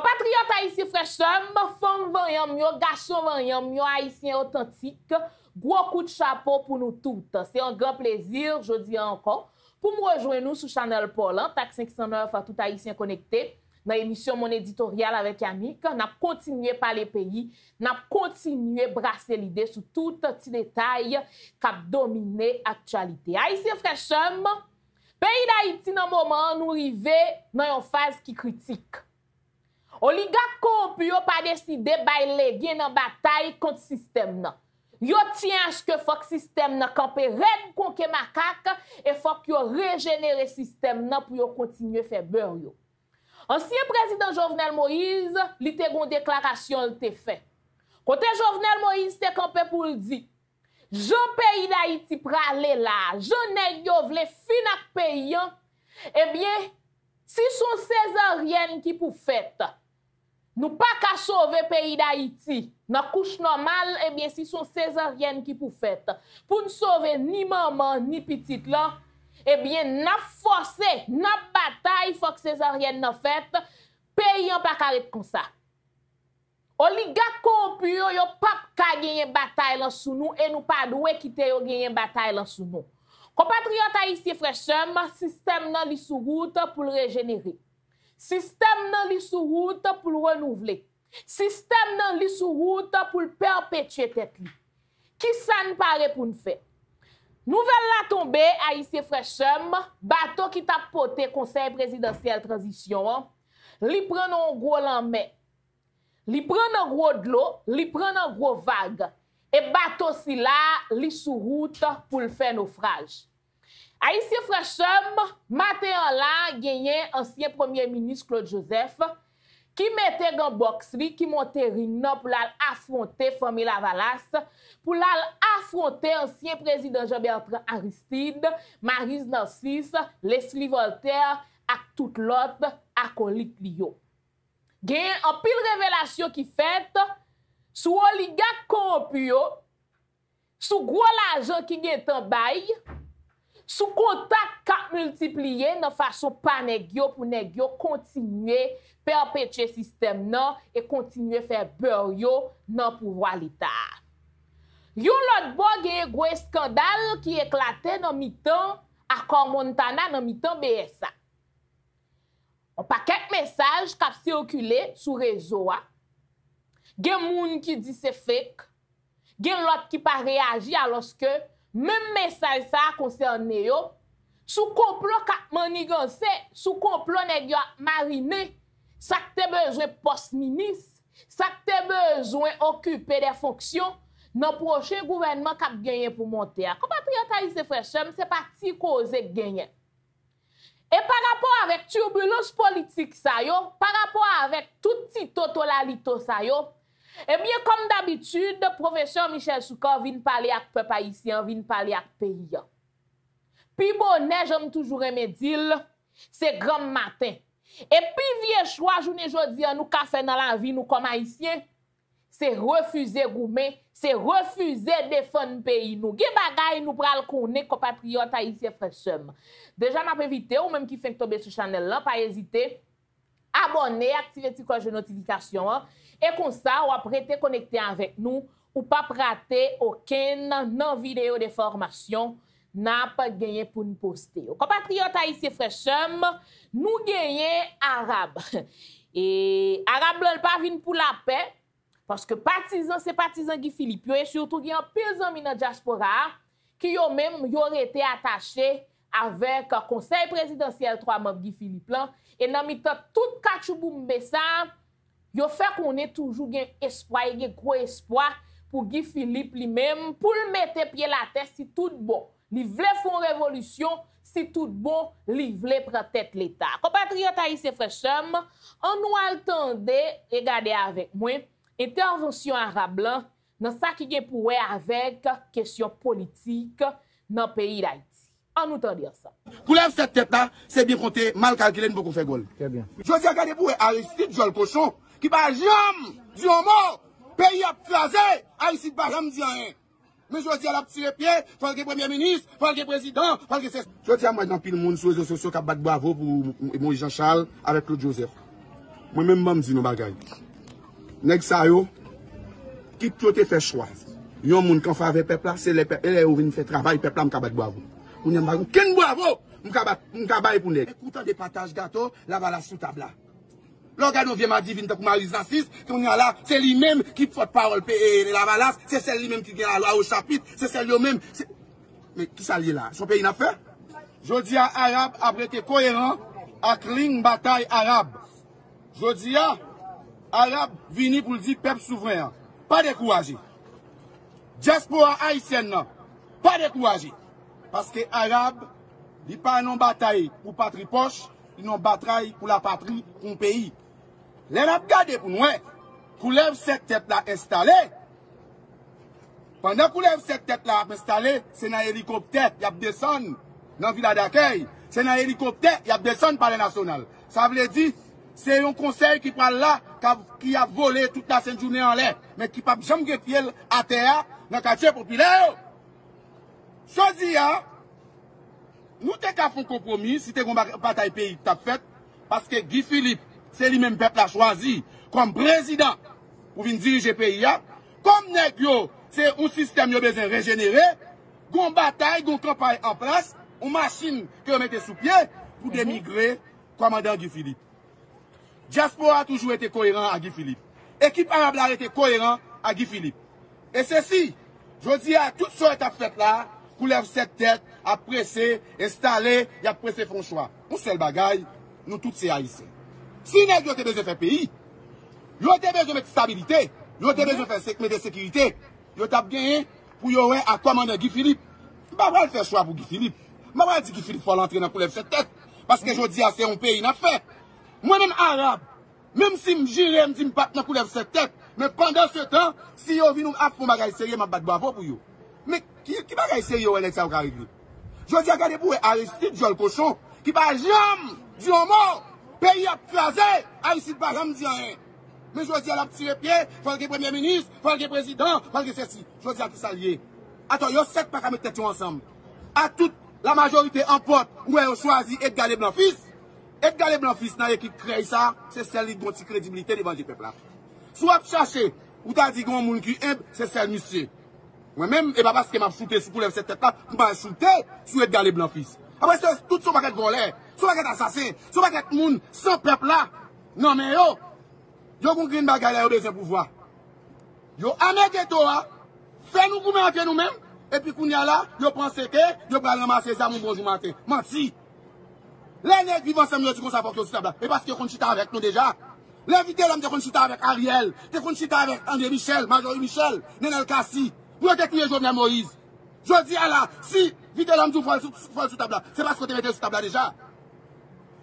Compatriotes haïtiens frères sœurs, femmes vaillantes, yo garçons vaillants, yo haïtiens authentiques, gros coup de chapeau pour nous toutes. C'est un grand plaisir, je dis encore, pour me rejoindre sur Channel Paul Tac 509 à tout haïtien connecté. Dans l'émission Mon Éditorial avec Yanick, on a continué par les pays, on a continué brasser l'idée sur tout petit détail qui domine l'actualité. Haïtiens frères sœurs, pays d'Haïti dans le moment nous arrivons dans une phase qui critique. Oligarque corrompu n'a pas décidé de léguer dans la bataille contre le système. Yo tient à ce que le système n'a campé red contre les macaques et faut que régénérer le système pour continuer à faire beurre. Ancien président Jovenel Moïse, il a fait une déclaration. Côté Jovenel Moïse, il a campé pour dire Jean pays d'Haïti pralé là, Jean nèg yo vle fin ak payan, eh bien, si son césarienne qui pou fèt, nous pas ka sauver pays d'Haïti, nan couche normale, eh bien, si son césarienne qui pou fèt, pour nous sauver ni maman ni petite là, eh bien, n'a forcé, n'a bataille, faut que césarienne nan fèt, payan pas carré comme ça. Oligarque corrompu yo pas ka gagner bataille là sous nous et nous pas doué quitter yo gagner bataille là sous nous. Compatriotes haïtiens frères sœurs, système nan li sou route pour le régénérer. Système nan li sou route pour le renouveler. Système nan li sou route pour le perpétuer tête li. Qui ça ne paraît pour nous faire? Nouvelle la tombée haïtiens frères sœurs, bateau qui t'a porté conseil présidentiel transition, li prend un gros l'enmè. Li prend un gros de l'eau, li prend un gros vague. Et bateau si là, li sous route pour le faire naufrage. Haïtien frères sœurs, matin là, gagné ancien premier ministre Claude Joseph, qui mettait dans box li, qui montait ring pour l'affronter famille Lavalas, pour l'affronter ancien président Jean-Bertrand Aristide, Marise Narcisse, Leslie Voltaire, et tout l'autre acolyte Lio. Gen en pile révélation qui fait sous oligarque corrompu sous gros l'argent qui gen tan bay sous contact cap multiplié dans façon pa nèg yo pour nèg yo continuer perpétuer système nan et continuer faire beurre yo nan pouvoir l'état. Yon l'autre bo gen gros scandale qui éclatait dans mi-temps accord Montana dans mi-temps BSA. On paquet message qui a circulé sur réseau a. Gen moun qui dit c'est fake. Gen l'autre qui pas réagi alors que même message ça concerné yo sous complot ka manigancé, sous complot nèg yo mariné, ça te besoin poste ministre, ça te besoin occuper des fonctions dans prochain gouvernement qui a gagné pour monter. Compatriotes haïtiens frères sœurs, c'est pas ti cause qui gagne. Et par rapport avec turbulence politique ça yo, par rapport avec tout petit toto la lito ça yo, eh bien comme d'habitude, professeur Michel Soukar vient parler avec peuple haïtien, vient parler avec pays. Puis bonnet, j'aime toujours aimer dire, c'est grand matin. Et puis vieux choix journée jodi nous ka fait dans la vie nous comme haïtiens, c'est refuser goumer, c'est refuser défendre pays nous. Gen bagay nous pral connait compatriotes haïtiens frères sœurs. Déjà m'a invité ou même qui fait tomber sur channel là, pas hésiter, abonner, activer ti cloche de notification et comme ça ou après te connecter avec nous ou pas rater aucun non vidéo de formation n'a pas gagné pour nous poster. Compatriotes haïtiens frères sœurs, nous gagner arabe. Et arabe là pas vinn pour la paix. Parce que partisan, c'est partisan Guy Philippe. Et surtout, il y a un paysan dans la diaspora qui ont même été attaché avec le conseil présidentiel 3 membres Guy Philippe. Et dans le temps, tout Kachoubou ça, il fait qu'on ait toujours un espoir, un gros espoir pour Guy Philippe lui-même, pour le mettre pied la tête si tout bon. Il voulait faire une révolution, si tout bon, il voulait prendre tête l'État. Compatriotes haïtiens frères sœurs, on nous attendait, regardez avec moi. Intervention arabe dans ça qui est pour avec question politique dans le pays d'Haïti. En nous tendant ça. Couleur cette tête là, c'est bien compté, mal calculé, nous pouvons faire gol. Très bien. Je dis regardez pour Aristide Joël Cochon qui va jamais dire un mot, pays à craser, Aristide va jamais dire rien. Mais je dis à la petite pied, faut que premier ministre, faut que président, faut que c'est. Je dis à moi dans pile monde sur les réseaux sociaux qui bat bravo pour Jean-Charles avec Claude Joseph. moi-même, je dis nos bagailles. Nèg sa yo, qui tout te fait choix. Yon moun kan fave peuple là, c'est les ou vinn fait travail peuple là m'ka bat bravo. On y a ken bravo, m'ka bay pour nèg. Écoutez des partage gâteau, Lavalas sous table là. L'organe vient m'a divine pour Marie Zassis, qu'on y a là, c'est lui-même qui porte parole et Lavalas, c'est celle lui-même qui vient la loi au chapitre, c'est celle lui-même. Mais qui s'allie là? Son pays n'a fait? Je dis à Arabe, après t'es cohérent, à Kling bataille arabe. Je dis à Arabe, vini pour le dire peuple souverain. Pas découragé. Diaspora haïtienne, pas découragé. Parce que Arabe, il n'y a pas une bataille pour patrie poche, il y a une bataille pour la patrie, pour le pays. Les n'a pas gardé pour nous, pour lève cette tête-là installée. Pendant qu'on lève cette tête-là installée, c'est dans l'hélicoptère, il y a descendu dans la ville d'accueil. C'est dans l'hélicoptère, il y a descendu par les nationales. Ça veut dire, c'est un conseil qui parle là, qui a volé toute la sainte journée en l'air, mais qui n'a jamais pied à terre dans le quartier populaire. Je dis, nous avons fait un compromis, si nous avons bataille pays, parce que Guy Philippe, c'est lui-même peuple a choisi comme président pour venir diriger le pays. Comme nous, c'est un système qui a besoin de régénérer, une bataille, une campagne en place, une machine que vous mettez sous pied pour démigrer le commandant Guy Philippe. Diaspora a toujours été cohérent à Guy Philippe. Équipe arabe a été cohérent à Guy Philippe. Et ceci, je dis à toutes sortes de fêtes là, pour lève cette tête, à presser, installer, et à presser font choix. Pour seul bagaille, nous tous c'est haïtiens. Si nous avons besoin de faire pays, nous avons besoin de stabilité, nous avons besoin de sécurité, nous avons gagné pour y avoir à commander Guy Philippe. Je ne vais pas faire choix pour Guy Philippe. Je ne vais pas dire que Guy Philippe faut l'entrer dans pour lève cette tête. Parce que je dis à c'est un pays n'a fait. Moi-même arabe, même si je gire, je ne dis pas que je cette tête. Mais pendant ce temps, si vous venez à faire des choses sérieuses, je vais battre pour vous. Mais qui va faire des choses sérieuses, Alex Aoukarigli? Je dis, regardez pour Aristide, Joel Cochon, qui va jamais dire un mot. Pays à crasé, Aristide va jamais dire rien. Mais je dis à la petite pied, il faut que le Premier ministre, il faut que le Président, il faut que ceci. Je dis à tout ça lié. Attends, il y a 7 pas qu'à mettre tête ensemble. À toute la majorité en porte, où elle choisit Edgar Leblanc Fils. Edgar Leblanc Fils dans l'équipe crée ça, c'est celle qui a crédibilité devant le peuple. Soit chercher, ou t'as dit qu'on moun qui aime, c'est celle monsieur. Moi-même, et pas parce que m'a shooté sous couleur cette tête-là, je m'a shooté sur Edgar Leblanc Fils. Après, c'est tout son paquet de voleurs, son paquet d'assassins, son paquet de moun, sans peuple là. Non, mais yo compris une bagarre, yo besoin de pouvoir. Yo amène toi, fais nous couper entre nous-mêmes, et puis qu'on y a là, yo pense que, yo prend ramasser ça, mon bonjour matin. Menti. Les nègres vivent ensemble, tu comprends que c'est là. Et parce que qu'on chita avec nous déjà. L'invité l'homme de qu'on chita avec Ariel, de qu'on chita avec André Michel, Marjorie Michel, Nenel Cassi, pour te tuer Jovenel Moïse. Je dis à la, si vite l'homme du foil sous table, c'est parce que tu mettez sous table déjà.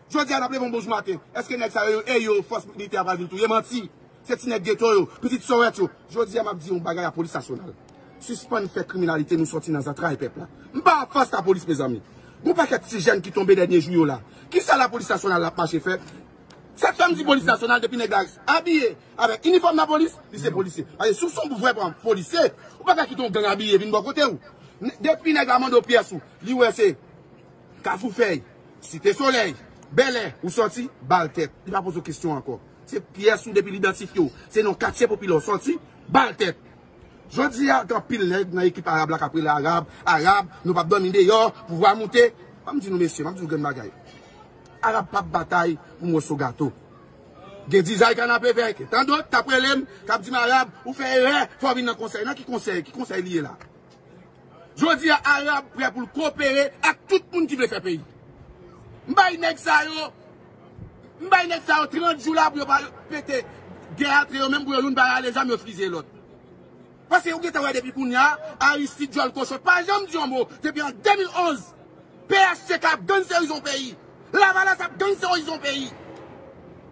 Je dis à la, bon bonjour matin. Est-ce que nègres ça yo, force militaire va venir tout? Yé menti. C'est une nègre ghetto, petite sorette yo. Je dis à ma petite, on bagaille la police nationale. Suspend fait criminalité, nous sortir dans un train et peuple là. M'pas face la police, mes amis. Vous pas qu'être si jeunes qui tombent dernier jour là. Qui ça la police nationale la pas fait? Cette femme dit police nationale depuis néglige habillée avec uniforme de la police, c'est policier. Allez, sous son vrai policier, ou pas qu'il tombe dans habillé, vient de bon côté ou. Depuis néglige amende pièce ou, l'IOC, Cafoufeuille, Cité Soleil, Belay, ou sorti, balle tête. Il va poser question encore. C'est pièce ou depuis l'identifié, c'est nos quartiers populaires sorti, balle tête. Je dis à quand pile dans l'équipe arabe là qu'après l'arabe, arabe, nous pas dominer yo, pouvoir monter. Pas me dire nous messieurs, pas me dire grand bagaille. Arabe pas bataille pour moi so gâteau. Gè dizaï canapé vek. Tant d'autres t'as prélem, qu'a dit arabe, ou fait erreur, faut venir dans conseil, dans qui conseil lié là. Je dis à arabe prêt pour coopérer avec tout le monde qui veut faire pays. M'bay nek sa yo 30 jours là pour pas péter guerre entre eux même pour l'une bagarre les amis friser l'autre. Parce que vous avez depuis Kounia, Aristide, Joel Cochon, pas jamais dit un mot, depuis en 2011, PHCK a gagné ses horizons pays, Lavalas a gagné ses horizons pays,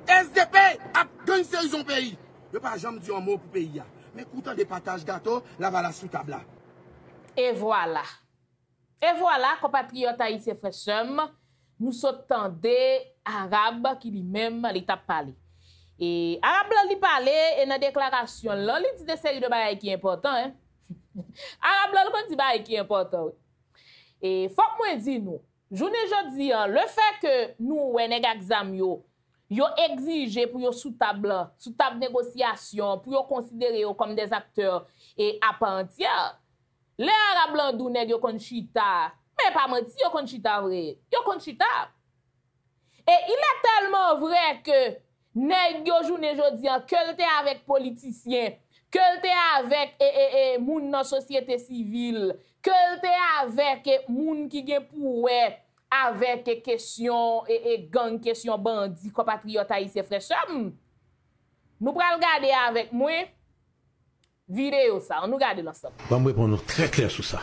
SDP a gagné ses horizons pays. Je n'ai pas jamais dit un mot pour le pays. Mais pourtant, des partages gâteaux, Lavalas sous table. Et voilà, compatriotes haïtiens frères sœurs, nous sommes des Arabes qui lui-même l'étape parler. Et Arabe lan li parle et dans déclaration là li dit des séries de bail qui important hein. Arabe lan kon di bail qui important. Et faut moi di nou, journée jodi an, le fait que nous ouais nèg exam yo yo exigé pour yo sous table négociation pour yo considérer yo comme des acteurs et à part entière les arabes blancs nèg yo konchita mais pas menti yo konchita vrai yo konchita et il est tellement vrai que nèg yo journée jodi an que l'était avec politiciens que l'était avec moun nan société civile que l'était avec moun qui gen pouvoir avec question et gang question bandit compatriotes haïtiens frères sœurs nous pral regarder avec moi vidéo ça on nous regarde l'ensemble bon me répondre très clair sur ça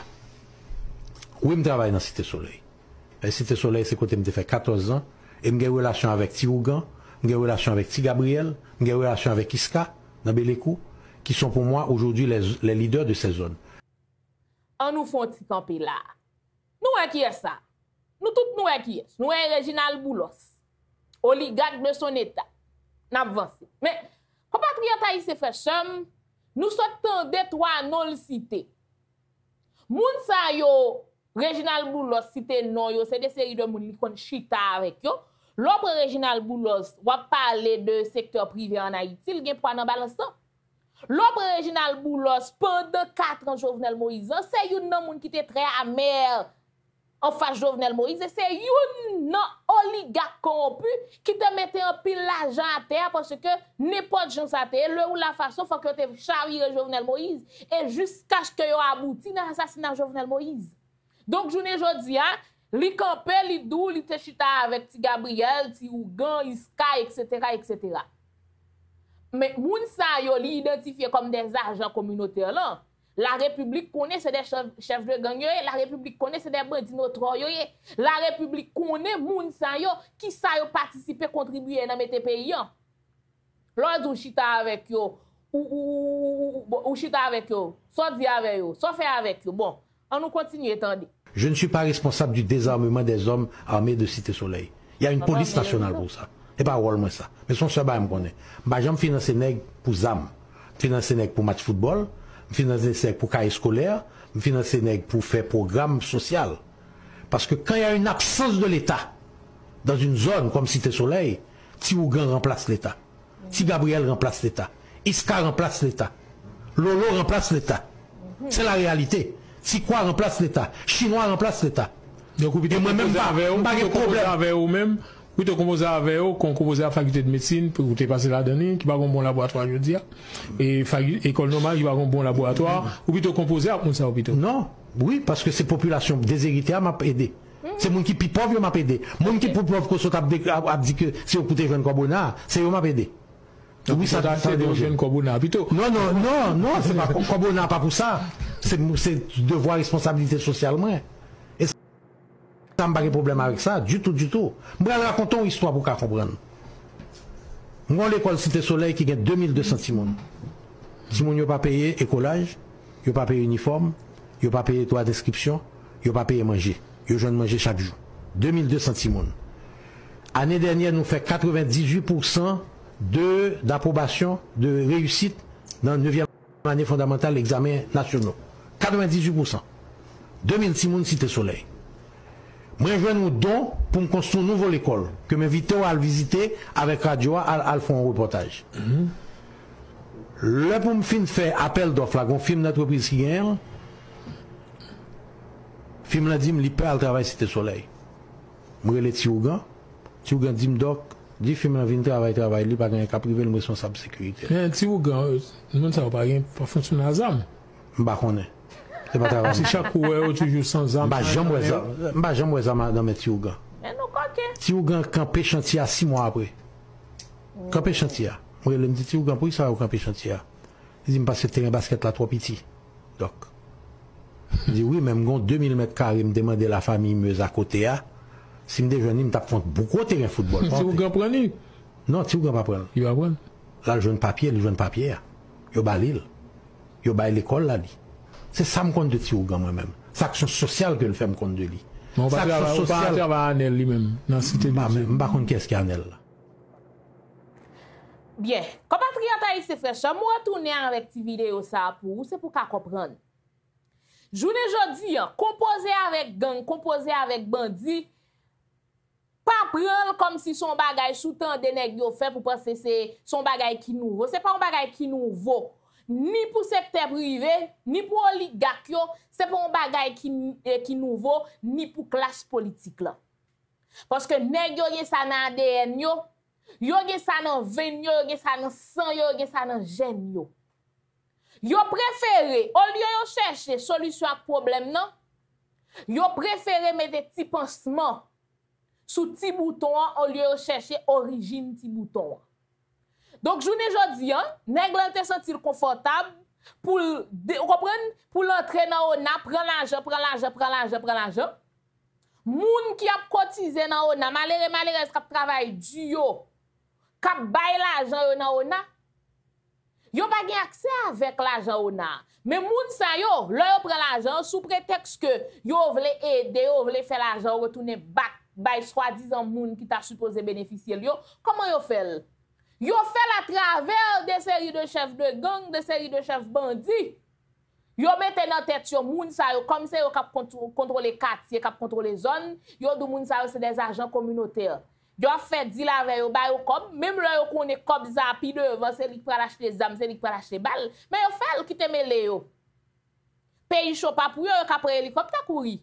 oui me travaille dans Cité Soleil et Cité Soleil c'est côté me fait 14 ans et me gagne relation avec Ti Ougan me gagne relation avec Ti Gabriel me gagne relation avec Iska dans Belekou qui sont pour moi aujourd'hui les leaders de ces zones on nous font ti camper là nous à qui est ça. Nous tous nous qui est. Nous est Reginald Boulos, oligarque de son état. N'avance. Mais compatriotes haïtiens frères sœurs, nous sortons des trois noms cités. Moun sa yo Reginald Boulos cité non yo, c'est des séries de moun qui kon chita avec yo. L'autre Reginald Boulos, va parler de secteur privé en Haïti, il gen poids dans balance. L'autre Reginald Boulos pendant 4 ans Jovenel Moïse, c'est yon nan moun qui était très amer. En face Jovenel Moïse, c'est une oligarque corrompu qui te mettait en pile l'argent à terre parce que n'importe gens à terre, le ou la façon, faut que tu charries Jovenel Moïse et jusqu'à ce que tu aboutis dans l'assassinat de Jovenel Moïse. Donc, journée aujourd'hui, li campé, li dou, li te chita avec Ti Gabriel, Ti Ougan, Iska, etc., etc. Mais moun sa yo li identifié comme des agents communautaires là. La République connaît c'est des chefs de gang, la République connaît c'est des bandits notoires, la République connaît moun sa yo qui sa yo participer contribuer dans mette pays an. L'autre chita avec yo ou chita avec yo, soit dit avec yo, soit fait avec yo. Bon, on nous continue attendez. Je ne suis pas responsable du désarmement des hommes armés de Cité Soleil. Il y a une police nationale pour ça. Et pas rôle moi ça. Mais son seul ba me connaît. Ba j'aime financer nèg pour zam, financer nèg pour match football. Financer pour carrière scolaire, financer pour faire programme social. Parce que quand il y a une absence de l'État dans une zone comme Cité Soleil, Ti Ougan remplace l'État, Ti Gabriel remplace l'État, Iska remplace l'État, Lolo remplace l'État. C'est la réalité. Tikwa remplace l'État, Chinois remplace l'État. Donc vous pouvez même pas de problème avec vous-même. Vous te composez avec eux, qu'on composait à la faculté de médecine, pour vous te passer la dernière, qui va avoir un bon laboratoire, je veux dire, et école normale, qui va avoir un bon laboratoire, ou plutôt composé à ça, hôpital. Non, oui, parce que ces populations déshéritées m'a aidé. C'est mon qui est pauvre, m'a aidé. Mon qui est pauvre, qu'on a dit que c'est au coup des jeunes Cobona, c'est eux m'a aidé. Oui, ça doit être des jeunes Cobona, plutôt. Non, non, non, non, c'est pas Cobona, pas pour ça. C'est devoir responsabilité sociale, moi. Ça n'a pas de problème avec ça, du tout, du tout. Je vais raconter une histoire pour qu'on comprenne. Moi, l'école Cité Soleil qui gagne 2200 timons. Timon n'a pas payé écolage, n'a pas payé uniforme, n'a pas payé droit d'inscription, n'a pas payé manger. Ils ont manger chaque jour. 2200 timons. L'année dernière, nous fait 98% d'approbation, de réussite dans la 9e année fondamentale, l'examen national. 98%. 2000 timons Cité Soleil. Moi, je vais nous don pour me construire une nouvelle école, que m'invite à le visiter avec Radio à le faire un reportage. Le pour me faire appel d'offre, là, qu'on filme l'entreprise qui gagne, film l'a dit, il peut aller travailler Cité Soleil. Je vais le Ti Ougan, Ti Ougan dit, doc, dit, film l'a venu travailler, il n'y a pas qu'à privé le responsable de sécurité. Mais Ti Ougan, nous ne savons pas fonctionner à ZAM. Je ne sais pas qu'on est. C'est pas grave. Si chaque ou toujours sans âme. Bah, j'aime ça, madame Ti Ougan. Mais non, quoi que. Ti Ougan campé chantier 6 mois après. Campé chantier. Moi, je me dis, Ti Ougan, pourquoi ça va au campé chantier? Il dit, parce que le terrain basket là trop petit. Donc. Il dit, oui, même quand 2000 mètres carrés, me demandait la famille Meuse à côté. Si me déjeuner, me tape beaucoup de terrain football. Ti Ougan prenne? Non, Ti Ougan pas prendre. Il va prendre. Là, le jeune papier. Il va l'île. Il va l'école là. C'est ça me compte de Ti Ougan moi-même. C'est l'action sociale que le fait me compte de lui. Mais on va travailler à Anel lui-même. Non, c'était même. Par contre, qu'est-ce qu'il y a Anel là? Bien. Compatriotes haïtiens frères, je me retourne avec cette vidéo ça pour vous, c'est pour qu'on comprenne. Journée jodi, composer avec gang, composer avec bandit, pas prendre comme si son bagage sous-tend des nèg yo fait pour penser c'est son bagage qui nouveau. C'est pas un bagage qui nouveau. Ni pour secteur privé, ni pour oligarque, c'est pas un bagage qui nouveau, ni pour classe politique là. Parce que nèg yo gen ça nan ADN yo, yo gen ça nan veine yo, yo gen ça nan sang yo, yo gen ça nan gène yo. Yo préféré au lieu yo chercher solution à problème non, yo préféré mettre petit pansement sous petit bouton au lieu de chercher origine petit bouton. Donc journée jodi hein, nèg lan te sentir confortable pour comprendre pour l'entrer dans ONA, prend l'argent. Moun qui a cotisé dans ONA, malheureux qui a travaillé dur, qui a baillé l'argent dans ONA. Yo pa gen accès avec l'argent on a. Mais moun sa yo, leur prend l'argent sous prétexte que yo vle aider, yo vle faire l'argent retourner back by soi-disant moun qui t'a supposé bénéficier yo. Comment yo fait? Yo fait à travers des séries de chefs de gang, des séries de chefs bandits. Yo mette dans tête yo moun sa yo comme c'est yo cap contrôler quartier, cap contrôler zone, yo dou moun sa yo c'est des agents communautaires. Yo fait deal avec yo ba yo cob, même là yo connaît cob ça puis devant c'est lui qui va acheter des armes, c'est lui qui va acheter balles, mais yo fait qui te mêlé yo. Pays chaud pas pour yo, yo ka prend hélicoptère courir.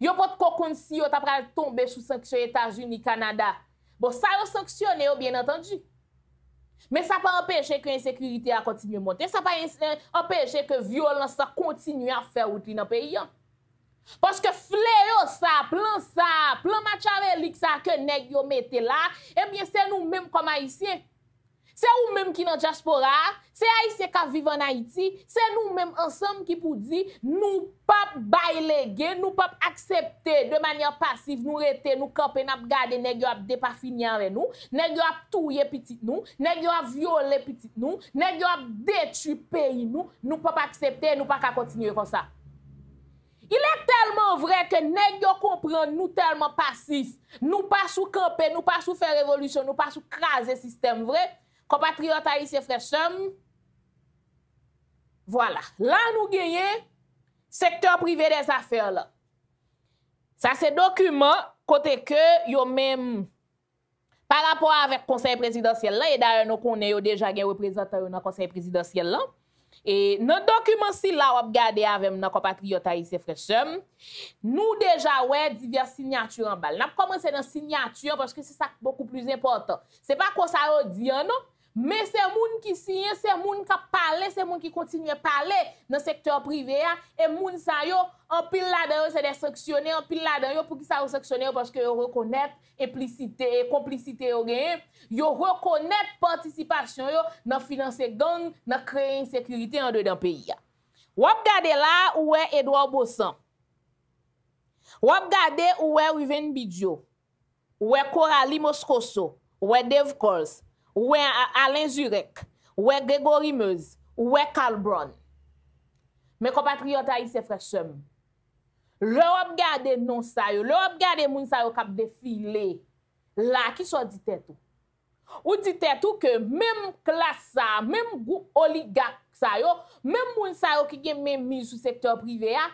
Yo pot kokon si yo t'a pral tomber sous sanction États-Unis, Canada. Bon ça yo sanctionné yo bien entendu. Mais ça pas empêcher que insécurité a continuer monter, ça pas empêcher que violence ça continue à faire route dans pays. Parce que fléau ça, plan Machiavélique ça que nèg yo mette là, eh bien c'est nous-mêmes comme haïtiens. C'est nous-mêmes qui dans diaspora, c'est haïtiens qui vivent en Haïti, c'est nous-mêmes ensemble qui pour dire nous pas bailler, nous pas accepter de manière passive, nous rester, nous camper, nous garder nèg yo a pas fini avec nous, nèg yo a touyer petit nous, nèg yo a violer petit nous, nèg yo a détruire pays nous, nous pas accepter, nous pas continuer comme ça. Il est tellement vrai que nèg yo comprend nous tellement passifs, nous pas sous camper, nous pas sous faire révolution, nous pas sous craser système vrai. Compatriotes haïtiens frères chum. Voilà, là nous gagnons secteur privé des affaires là. Ça c'est document côté que yo même par rapport avec conseil présidentiel là et d'ailleurs nous connaissons déjà des représentants dans conseil présidentiel là. Et dans le document si là on regarder avec nos compatriotes haïtiens frères nous déjà ouais diverses signatures en bas. N'a commencé dans signature parce que c'est ça beaucoup plus important. C'est pas qu'on ça dit non, mais c'est moun qui signe, c'est moun qui parler, c'est moun qui continue à parler dans secteur privé et moun ça yo en pile là-dedans c'est des sanctionnés en pile là-dedans pour qui ça sanctionner parce que yo reconnaître implicité et complicité yo gagne, yo reconnaître participation yo dans financer gang, dans créer insécurité en dedans pays. Ou regarder là où est Edouard Boussin. Ou regarder où est Rivén Bidio. Où est Coralie Moscoso, où est Dave Coles, où est Alain Zurek, où est Gregory Meuse, où est Calbron. Mes compatriotes haïtiens frères sœurs, l'Europe garde non ça yo, l'Europe garde moun ça yo k'ap défilé. Là qui soit dit tête tout. Ou dit tête tout que même classe ça, même groupe oligarque ça yo, même moun ça yo qui gen même mise sous secteur privé a,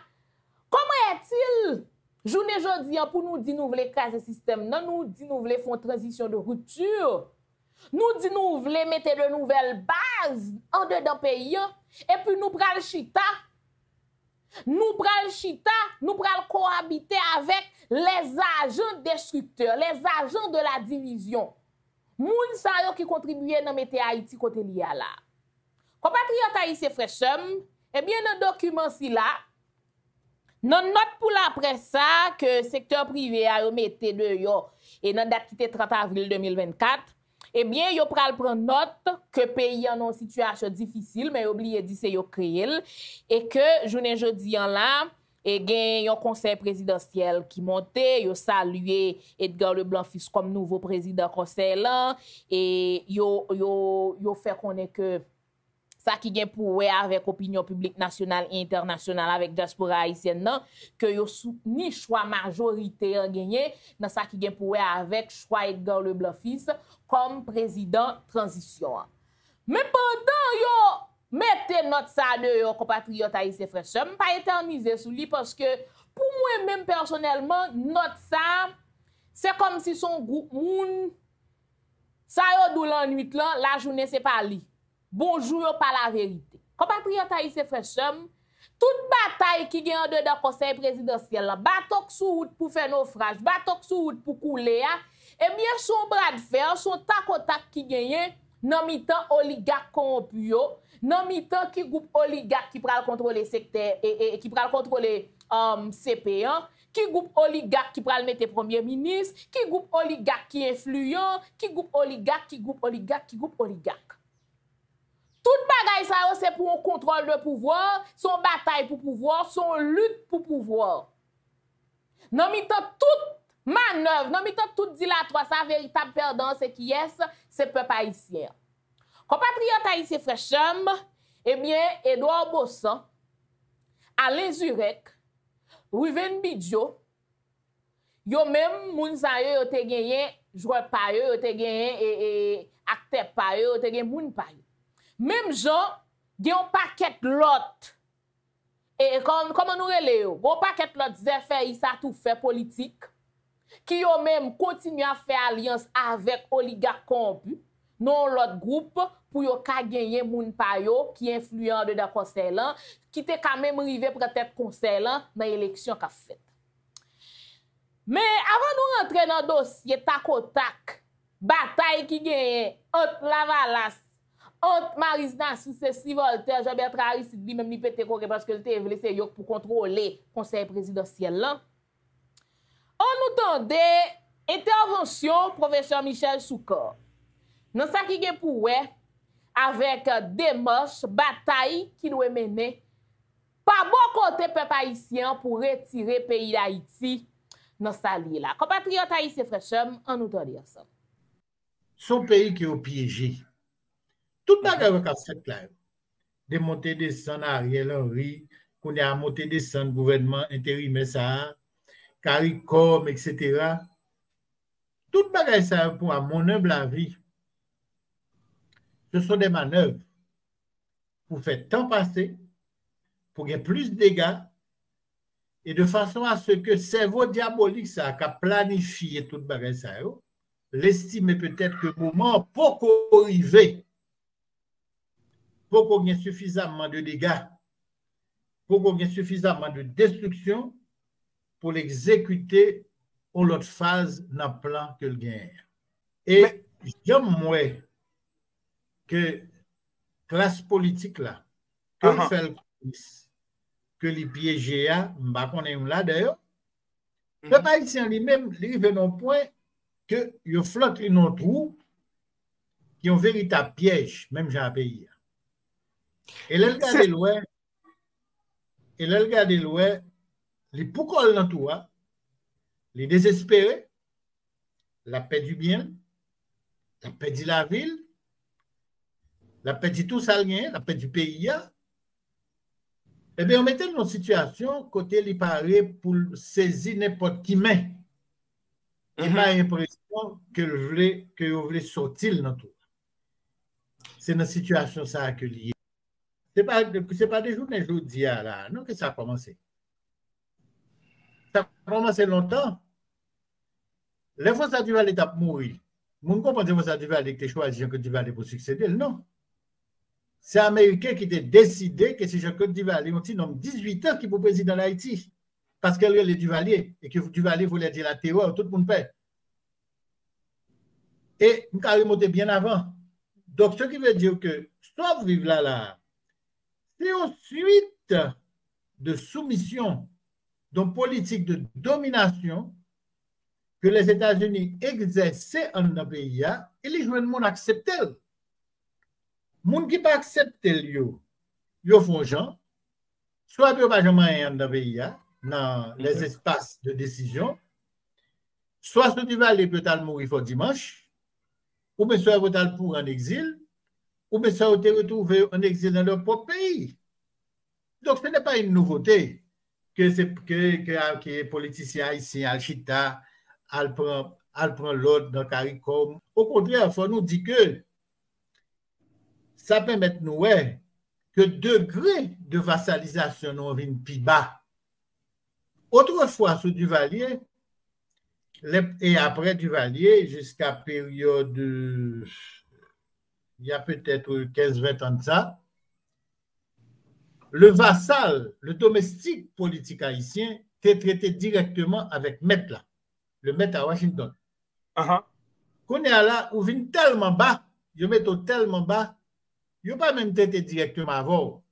comment est-il journée jodi pour nous dire nous voulons casser système, non nous dit nous voulons faire transition de rupture. Nous dit nous voulons mettre de nouvelles bases en dedans pays et puis nous pral chita. Nous pral chita, nous pral cohabiter avec les agents destructeurs, les agents de la division. Moun sa yo qui contribuaient dans mettre Haïti côté liya là. Compatriotes haïtiens frères chum, eh bien dans document si là, dans note pour la presse ça que secteur privé a remetté de yo et dans date qui était 30 avril 2024. Eh bien, yo pral prendre note que pays en une situation difficile, mais oubliez dit c'est yo créé et que journée jodi en là et gen yon conseil présidentiel qui montait, yo salué Edgar Leblanc Fils comme nouveau président conseil là et yo fait connaître que ça qui gen pour avec opinion publique nationale et internationale avec diaspora haïtienne non que yo soutenu choix majorité en gagné dans ça qui gen pour avec choix Edgar Leblanc Fils comme président transition. Mais pendant yo mettez notre ça de yo compatriotes haïtiens frères sœurs, pas éterniser sous lui parce que pour moi même personnellement notre ça C'est comme si son groupe moun ça yo dou la nuit là, la journée c'est pas li. Bonjour yo pas la vérité. Compatriotes haïtiens frères sœurs, toute bataille qui gagne dedans conseil présidentiel là, batok sou route pour faire naufrage, batok sou route pour couler a, eh bien son bras de fer, son tac au tac qui gagne nan mi-tan oligarque corrompu yo, nan mi-tan qui groupe oligarque qui pral contrôler secteur et qui pral contrôler CP1, qui groupe oligarque qui pral mettre premier ministre, qui groupe oligarque qui influent, qui groupe oligarque qui groupe oligarque qui groupe oligarque. Tout bagaille ça c'est pour un contrôle de pouvoir, son bataille pour pouvoir, son lutte pour pouvoir. Nan mi-tan tout manœuvre, non, mais tout dit la toi, sa véritable perdant, c'est qui est, c'est peuple haïtien. Compatriotes haïtiens frècham, eh bien, Edouard Boussin, Alain Zurek, Rivén Bidio, yo même, moun sa yo te genyen, joueur pa yo te genyen, acteur pa yo te genyen, moun pa yo. Même gens, yon paquet lot, et comment nous relè yo, yon paquet lot, zè fè, y sa tout fait politique, qui ont même continué à faire alliance avec oligarques corrompus, non l'autre groupe, pour yon ka gagner moun pa yo qui influent de conseil là, qui te quand même rivé peut-être conseil là dans l'élection qu'a fait. Mais avant nous rentrer dans dossier tac au tac, bataille qui gagne entre Lavalas, entre Maris Nassou, Ceci Voltaire, Jean-Bertrand Aristide, lui-même li pété coré parce que le te vle se yon pour contrôler conseil présidentiel là. On entendait intervention professeur Michel Soukar. Dans ça qui est pour avec démarche, bataille qui doit mener par bon côté peuple haïtien pour retirer pays d'Haïti dans sa lié là. Compatriotes haïtiens frères, on nous entendait ensemble. Son pays qui est piégé. Tout le monde a fait là. De monter des sons Ariel Henry, qu'on a monté des sons gouvernement intérimaire ça. CARICOM, etc. Tout bagay ça pour mon humble avis. Ce sont des manœuvres pour faire temps passer, pour gagner plus de dégâts, et de façon à ce que le cerveau diabolique ça a planifié tout bagay ça, l'estime peut-être que le moment pour qu'on arrive, pour qu'on ait suffisamment de dégâts, pour qu'on ait suffisamment de destruction, pour l'exécuter en l'autre phase dans le plan que le gagne. Et j'aimerais que classe politique là, que le fait que les piégés, bah qu'on est là d'ailleurs, le Haïtien lui-même, il vient au point que il flotte dans un trou qui est un véritable piège, même j'ai un pays. Et là, le gars de l'ouest, les poucoles dans tout, les désespérés, la paix du bien, la paix de la ville, la paix de tout ça, la paix du pays. Eh bien, on mettait dans une situation côté les parés pour saisir n'importe qui main. Il m'a l'impression que vous voulez sortir dans tout. C'est dans une situation ça que lié. C'est pas des journées aujourd'hui là, non que ça a commencé. Ça a commencé longtemps. Les fois ça tu vas aller mourir. Mon comprenez vous ça tu vas aller que choisir que tu vas aller pour succéder. Non. C'est américain qui t'a décidé que si Jean-Claude Duvalier on dit 18 ans qui pour président d'Haïti parce qu'elle est Duvalier et que Duvalier voulait dire la terreur tout le monde fait. Et nous avons remonté bien avant. Donc ce qui veut dire que soit vous vivez là c'est ensuite de soumission. Donc, politique de domination que les États-Unis exerçaient en un pays, et les gens ne l'acceptent pas. Les gens qui ne l'acceptent pas, ils font gens, soit ils ne sont pas dans un pays, dans les espaces de décision, soit si tu vas aller peut-être mourir pour dimanche, ou bien soit peut-être pour en exil, ou bien soit tu te retrouves en exil dans leur propre pays. Donc, ce n'est pas une nouveauté. Que c'est que les politiciens haïtiens, Alchita, Alpran l'autre dans CARICOM. Au contraire, il faut nous dire que ça permet nous que degré de vassalisation nous vient plus bas. Autrefois, sous Duvalier, Et après Duvalier, jusqu'à période, il y a peut-être 15-20 ans de ça, le vassal, le domestique politique haïtien, était traité directement avec maître là, le maître à Washington. Qu'on est là, on vient tellement bas, ils mettent tellement bas, ils n'ont pas même traité directement avant.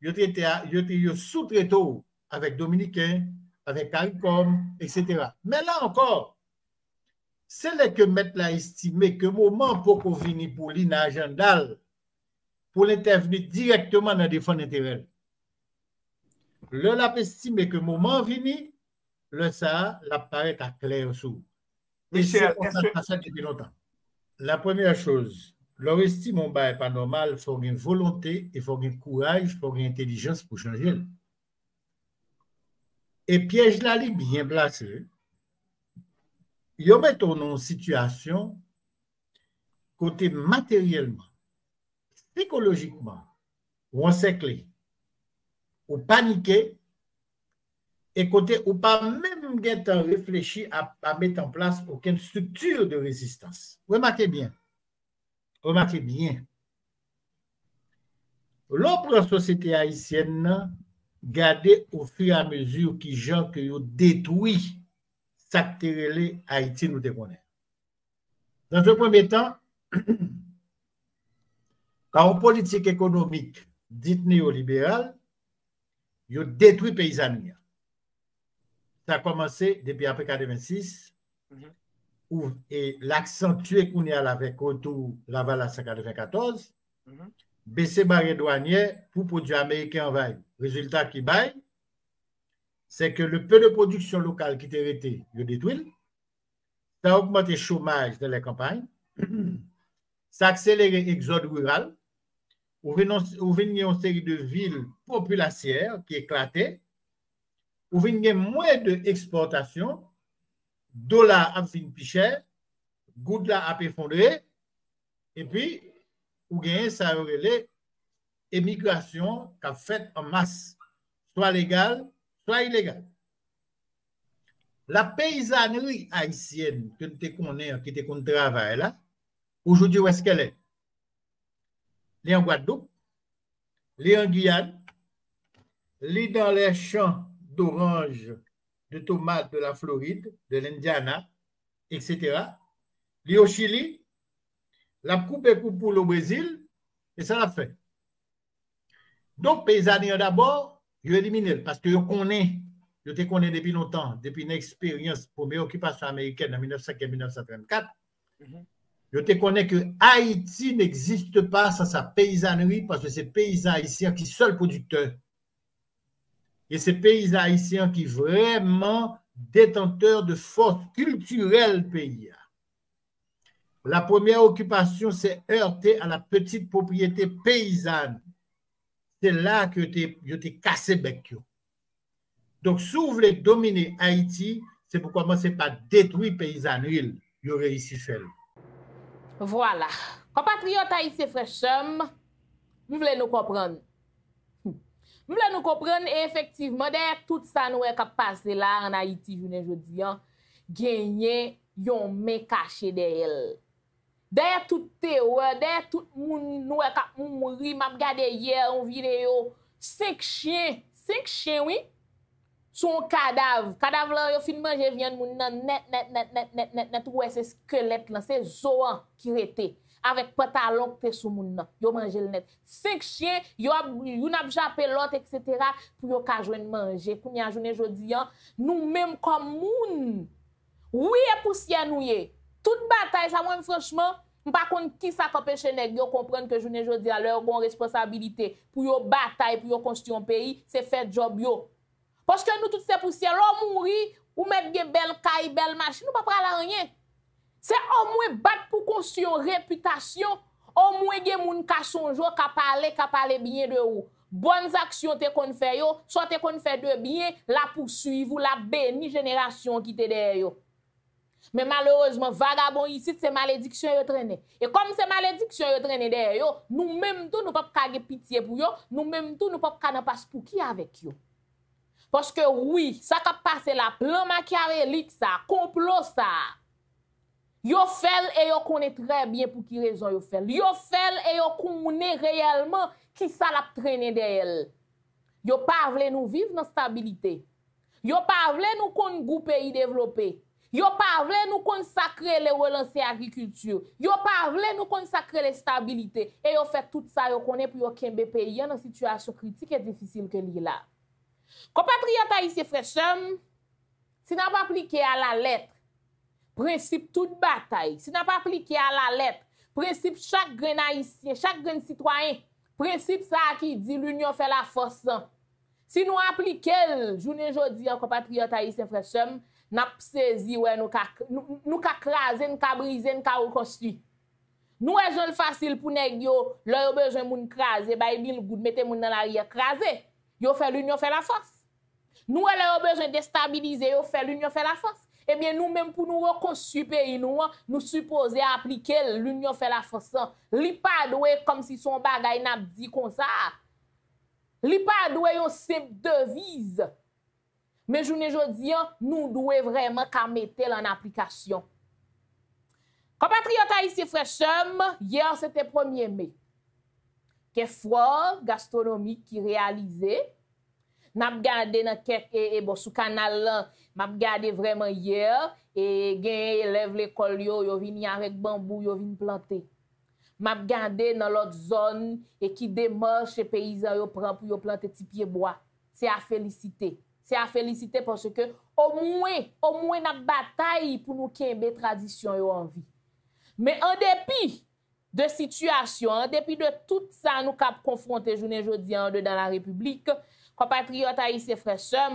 Ils étaient sous-traités avec Dominicains, avec CARICOM, etc. Mais là encore, c'est là que mettre la estimé que moment pour qu'on vienne pour l'agenda, pour l'intervenir directement dans des fonds d'intérêt. Le l'a estimé que moment vini, le ça l'apparaît à clair sous. Et c'est ça depuis longtemps. La première chose, leur estime en bas n'est pas normal, il faut une volonté, il faut un courage, il faut une intelligence pour changer. Et piège la ligne bien placé. Ils mettent en situation côté matériellement, psychologiquement, ou encerclé, ou paniqué, et côté ou pas même réfléchi à mettre en place aucune structure de résistance. Remarquez bien. L'autre société haïtienne garder au fur et à mesure qui gens que vous détruit s'actérer Haïti nous déconner. Dans un premier temps, quand une politique économique dite néolibérale, vous détruit paysannier. Ça a commencé depuis après 1986 et l'accentué qu'on est avec autour Lavalas en 1994. Baisser barrière douanière pour produits américains envahis. Résultat qui baille, c'est que le peu de production locale qui était arrêté, il détruit. Ça a augmenté le chômage dans les campagnes. Ça a accéléré l'exode rural. On vient une série de villes populacières qui éclataient. On vient moins d'exportations. Dollar a fini plus cher. Goudla a effondré. Et puis, ou gagner ça relève émigration qu'a faite en masse, soit légale, soit illégale. La paysannerie haïtienne que nous connaissons, qui était qu'on travaille là, aujourd'hui où est-ce qu'elle est? Elle est en Guadeloupe, elle est en Guyane, elle est dans les champs d'oranges, de tomates de la Floride, de l'Indiana, etc. Elle est au Chili. La coupe est pour le Brésil, et ça l'a fait. Donc, paysanniers d'abord, ils éliminent, parce qu'ils connaissent, ils te connaissent depuis longtemps, depuis une expérience première occupation américaine en 1905-1934, ils te connaissent que Haïti n'existe pas sans sa paysannerie, parce que c'est paysans haïtiens qui sont seuls producteurs. Et c'est paysans haïtiens qui sont vraiment détenteurs de force culturelle pays. La première occupation s'est heurtée à la petite propriété paysanne. C'est là que tu cassé bec. Donc, si vous voulez dominer Haïti, c'est pour commencer par détruire paysannerie. Vous réussissez faire. Voilà. Compatriotes haïtiens, frères chums, vous voulez nous comprendre. Vous voulez nous comprendre et effectivement, derrière tout ça, nous avons passé là en Haïti, je dis, gagner, yon me caché derrière. Derrière tout terreur, derrière tout moun nou e k'ap mouri, m'a regardé hier une vidéo, 5 chiens oui. Son cadavre là yo fin manger viande moun nan net ou c'est squelette là, c'est zoan qui rete avec pantalon qui te sou moun nan. Yo manger le net. 5 chiens, yo n'a jappé l'autre etc. pour yo ka joindre manger. Kounya journée jodi an, nous même comme moun. Oui, et poussière nous y toute bataille, ça moi franchement, par contre qui ça empêcher nèg yo comprendre que journée jodi à leur bon responsabilité pour yo bataille pour yo construire un pays, c'est faire job yo. Parce que nous toutes ces poussières l'homme mourir ou mettre bien belle caille, belle machine, nous pas parler rien. C'est au moins battre pour construire une réputation, au moins gen moun ka sonjou ka parler bien de ou. Bonnes actions te kon fè yo, soit te kon fè de bien, la poursuivre ou la béni génération qui te derrière yo. Mais malheureusement, vagabond ici, c'est malédiction yo traîner. Et comme c'est malédiction yo traîner derrière yo, nous-mêmes tout, nous pas ka gen pitié pour yo, nous-mêmes tout, nous pas ka nan passe pour qui avec yo. Parce que oui, ça qui a passé la plan machiavélique, ça, complot, ça. Yo fait et yo connaît très bien pour qui raison yo fait. Yo fait et yo connaît réellement qui ça l'a traîné d'elle. Yo pas vle nous vivre dans stabilité. Yo pas vle nous kon groupe pays développé. Yo pas vle nous consacrer les relancer agriculture. Yo pas vle nous consacrer les stabilité et yo fait tout ça yo connaît pour yo kembe pays dans situation critique et difficile que li là. Compatriotes haïtiens frères sœurs, si n'a pas appliqué à la lettre principe toute bataille, si n'a pas appliqué à la lettre principe chaque grain haïtien, chaque grain citoyen, principe ça qui dit l'union fait la force. Si nous appliquons, journée jodi en compatriotes haïtiens frères sœurs, n'a saisi ouais nous ka craser, nous ka briser, nous ka reconstruire. Nous est jol facile pour nèg yo, leur besoin moun craser, bay mille goud, mettez moun dans l'arrière craser. Yo fait l'union fait la force. Nous leur besoin déstabiliser, yo fait l'union fait la force. Eh bien nous même pour nous reconstruire pays nous, nous supposer appliquer l'union fait la force. Li pa doué comme si son bagay n'a dit comme ça. Li pa doué yon simple devise. Mais journée jodi nous devons vraiment mettre en application. Compatriotes haïtiens frères sœurs, hier c'était 1er mai. Quel foire gastronomique qui réalisé. N'a regardé dans quelques bon sur canal là, m'a regardé vraiment hier et gagne élève l'école yo vini avec bambou, yo vini planter. M'a regardé dans l'autre zone et qui démarche paysan yo prend pour yo planter petit pied bois. C'est à féliciter. C'est à féliciter parce que au moins la bataille pour nous kembe tradition yo en vie. Mais en dépit de situation, en dépit de tout ça nous cap confronter journée jodi en dedans la République, compatriotes haïtiens frères sœurs,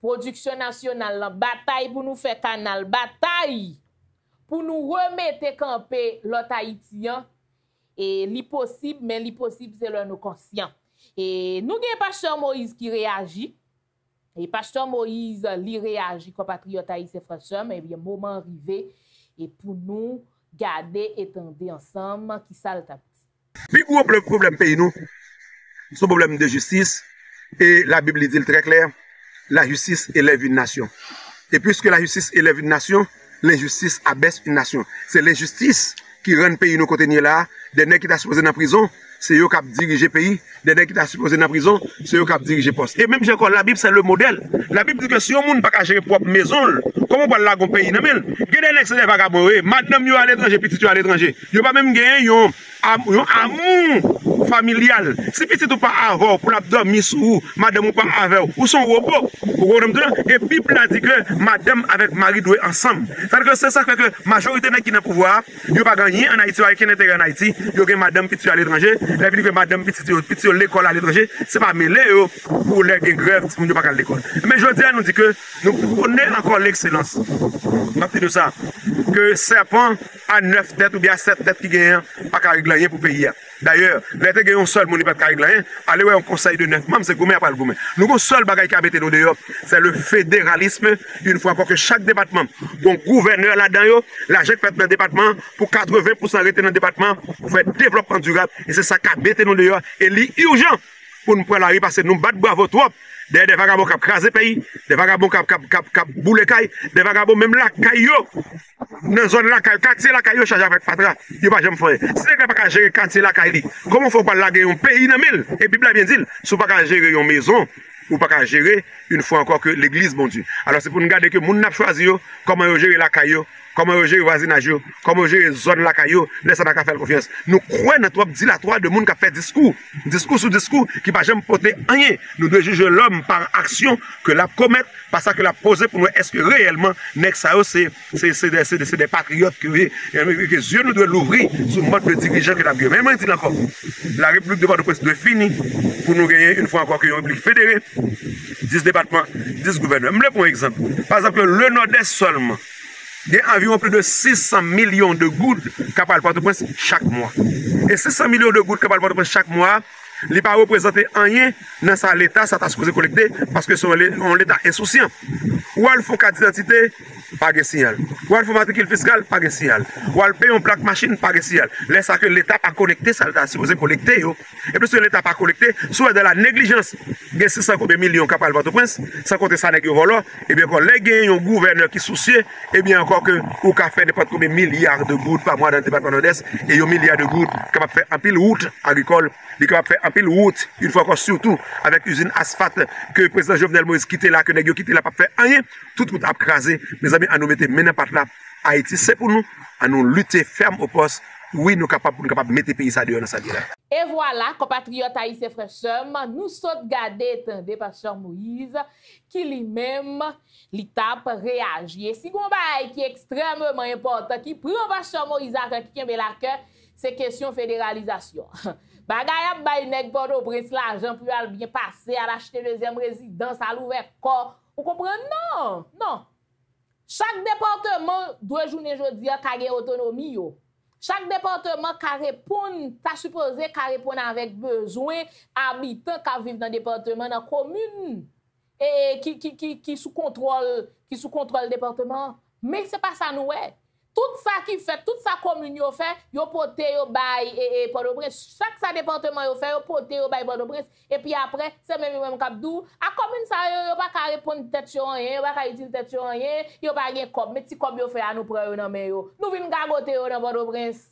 production nationale la bataille pour nous faire canal, bataille pour nous remettre camper l'autre haïtien et l'impossible, mais l'impossible c'est le nous conscient. Et nous avons pasteur Moïse qui réagit. Et pasteur Moïse li réagit, compatriotes haïtiens frères sœurs, mais bien moment arrivé et pour nous garder et tendre ensemble qui ça le tape. Plus gros problème pays nous, c'est un problème de justice et la Bible dit très clair, la justice élève une nation. Et puisque la justice élève une nation, l'injustice abaisse une nation. C'est l'injustice qui rend pays nous contenir là, des nègres qui t'a supposé dans la prison. C'est eux qui ont dirigé le pays, des gens qui sont supposés dans la prison, c'est eux qui ont dirigé le poste. Et même encore, la Bible, c'est le modèle. La Bible dit que si on ne peut pas gérer propre maison, comment on peut la gomper? Il y a des gens qui sont vagabonds, madame, ils à l'étranger, petit, ils à l'étranger. Ils n'ont pas même gagné, ils ont amour familial. Si petit, ou pas avoir, pour l'abdomen, ou madame, ou pas avoir, ou son robot. Et puis, la dit que madame avec mari doit ensemble. C'est ça que la majorité des gens qui sont au pouvoir, ils n'ont pas gagné en Haïti, ils n'ont pas gagné en Haïti, ils ont gagné madame, petit, à l'étranger. La vie que madame petite l'école à l'étranger, c'est pas mêlé pour les grèves, pour ne pas à l'école. Mais je dis à nous que nous prenons encore l'excellence. Ma petite de ça, que serpent à 9 têtes ou bien à 7 têtes qui gagnent, pas qu'à régler pour payer. D'ailleurs, les gens qui ont seul, ils pas qu'à régler, allez voir un conseil de 9, même c'est gourmet, pas le gourmet. Nous avons seul bagage qui a été dehors, c'est le fédéralisme, une fois encore que chaque département, donc gouverneur là-dedans, la GEC fait le département, pour 80% arrêter dans le département, pour faire développement durable, et c'est ça. Kabete nous dehors et li urgent pour nous prendre la rue parce que nous battons bravo trop des vagabonds qui crasent pays, des vagabonds qui boule caille, des vagabonds même la caille dans zone la caille, quartier la caille charge avec patra, il pas jamais faire. C'est que pas gérer quartier la caille. Comment faut pas laguer un pays dans mille et Bible bien dit, sou pas gérer une maison ou pas gérer une fois encore que l'église bon Dieu. Alors c'est pour nous garder que moun n'a choisi comment gérer la caille. Comment gérer le voisinage, comment gérer la zone de la caillou, laissez nous faire confiance. Nous croyons dans le dilatoire de monde qui fait discours sur discours qui ne va jamais porter rien. Nous devons juger l'homme par action que la commettre, par ça que la poser pour nous. Est-ce que réellement, c'est des patriotes que les yeux nous doivent l'ouvrir sur le mode de dirigeant que nous avons. Même dit encore, la République de Port-au-Prince doit finir pour nous gagner une fois encore qu'une République fédérée, 10 départements, 10 gouvernements. Je prends un exemple. Par exemple, le Nord-Est seulement. Il y a environ plus de 600 millions de gouttes qui parlent de Port-au-Prince chaque mois. Et 600 millions de gouttes qui parlent de Port-au-Prince chaque mois, ne sont pas représentés en rien dans l'État, ça t'a supposé collecter parce que c'est l'État insouciant. Ou elle faut carte d'identité, pas de signal. Ou elle fait matricule fiscale, pas de signal. Ou elle paye une plaque machine, pas de signal. Laisse ça que l'État pas collecté, ça l'État supposé collecter. Et plus que l'État pas collecté, soit de la négligence, il y a 600 millions qui parlent de Port-au-Prince, sans compter ça, il y a bien encore un gouverneur qui soucieux, et bien encore que ou qu'a fait n'importe combien de milliards de gouttes par mois dans le département nord-est, et un milliard de gouttes capable de faire un pile route agricole, capable de faire un pile route, une fois encore surtout avec usine asphalte que le président Jovenel Moïse quittait là, que Negio quittait là, pas faire rien, tout route a crasé. Mes amis, à nous mettre maintenant par là, Haïti, c'est pour nous, à nous lutter ferme au poste. Oui, nous sommes capables de mettre le pays dehors dans sa vie. Et voilà, compatriotes haïtiens, frères sœurs, nous sommes gardés, attendez, pasteur Moïse, qui lui-même, il tape, réagit. Si vous avez qui est extrêmement important, qui prend pasteur Moïse à qui est la cœur, c'est question fédéralisation. Bagay ap bay nèg Port-au-Prince l'argent pour aller bien passer à l'acheter deuxième résidence, à l'ouvert corps. Vous comprenez? Non, non. Chaque département doit jouer aujourd'hui à kage autonomie. Chaque département qui répond, tu as supposé qu'il répond avec besoin habitants qui vivent dans le département, dans la commune, et qui sous contrôle le département. Mais ce n'est pas ça, nous. Tout ça qui fait, toute sa commune fait, yo pote yo bay et Port-au-Prince. Chaque sa département yo fait, yo pote yo bay Port-au-Prince. Et puis après, c'est même Kabdou. A commune ça, yo pas ka répondre tête yo rien, yo pas ka utiliser tête yo rien, yo pas gen kob, mais ti kob yo fait à nous prendre nan men yo. Nous vinn gagoter yo dans Port-au-Prince.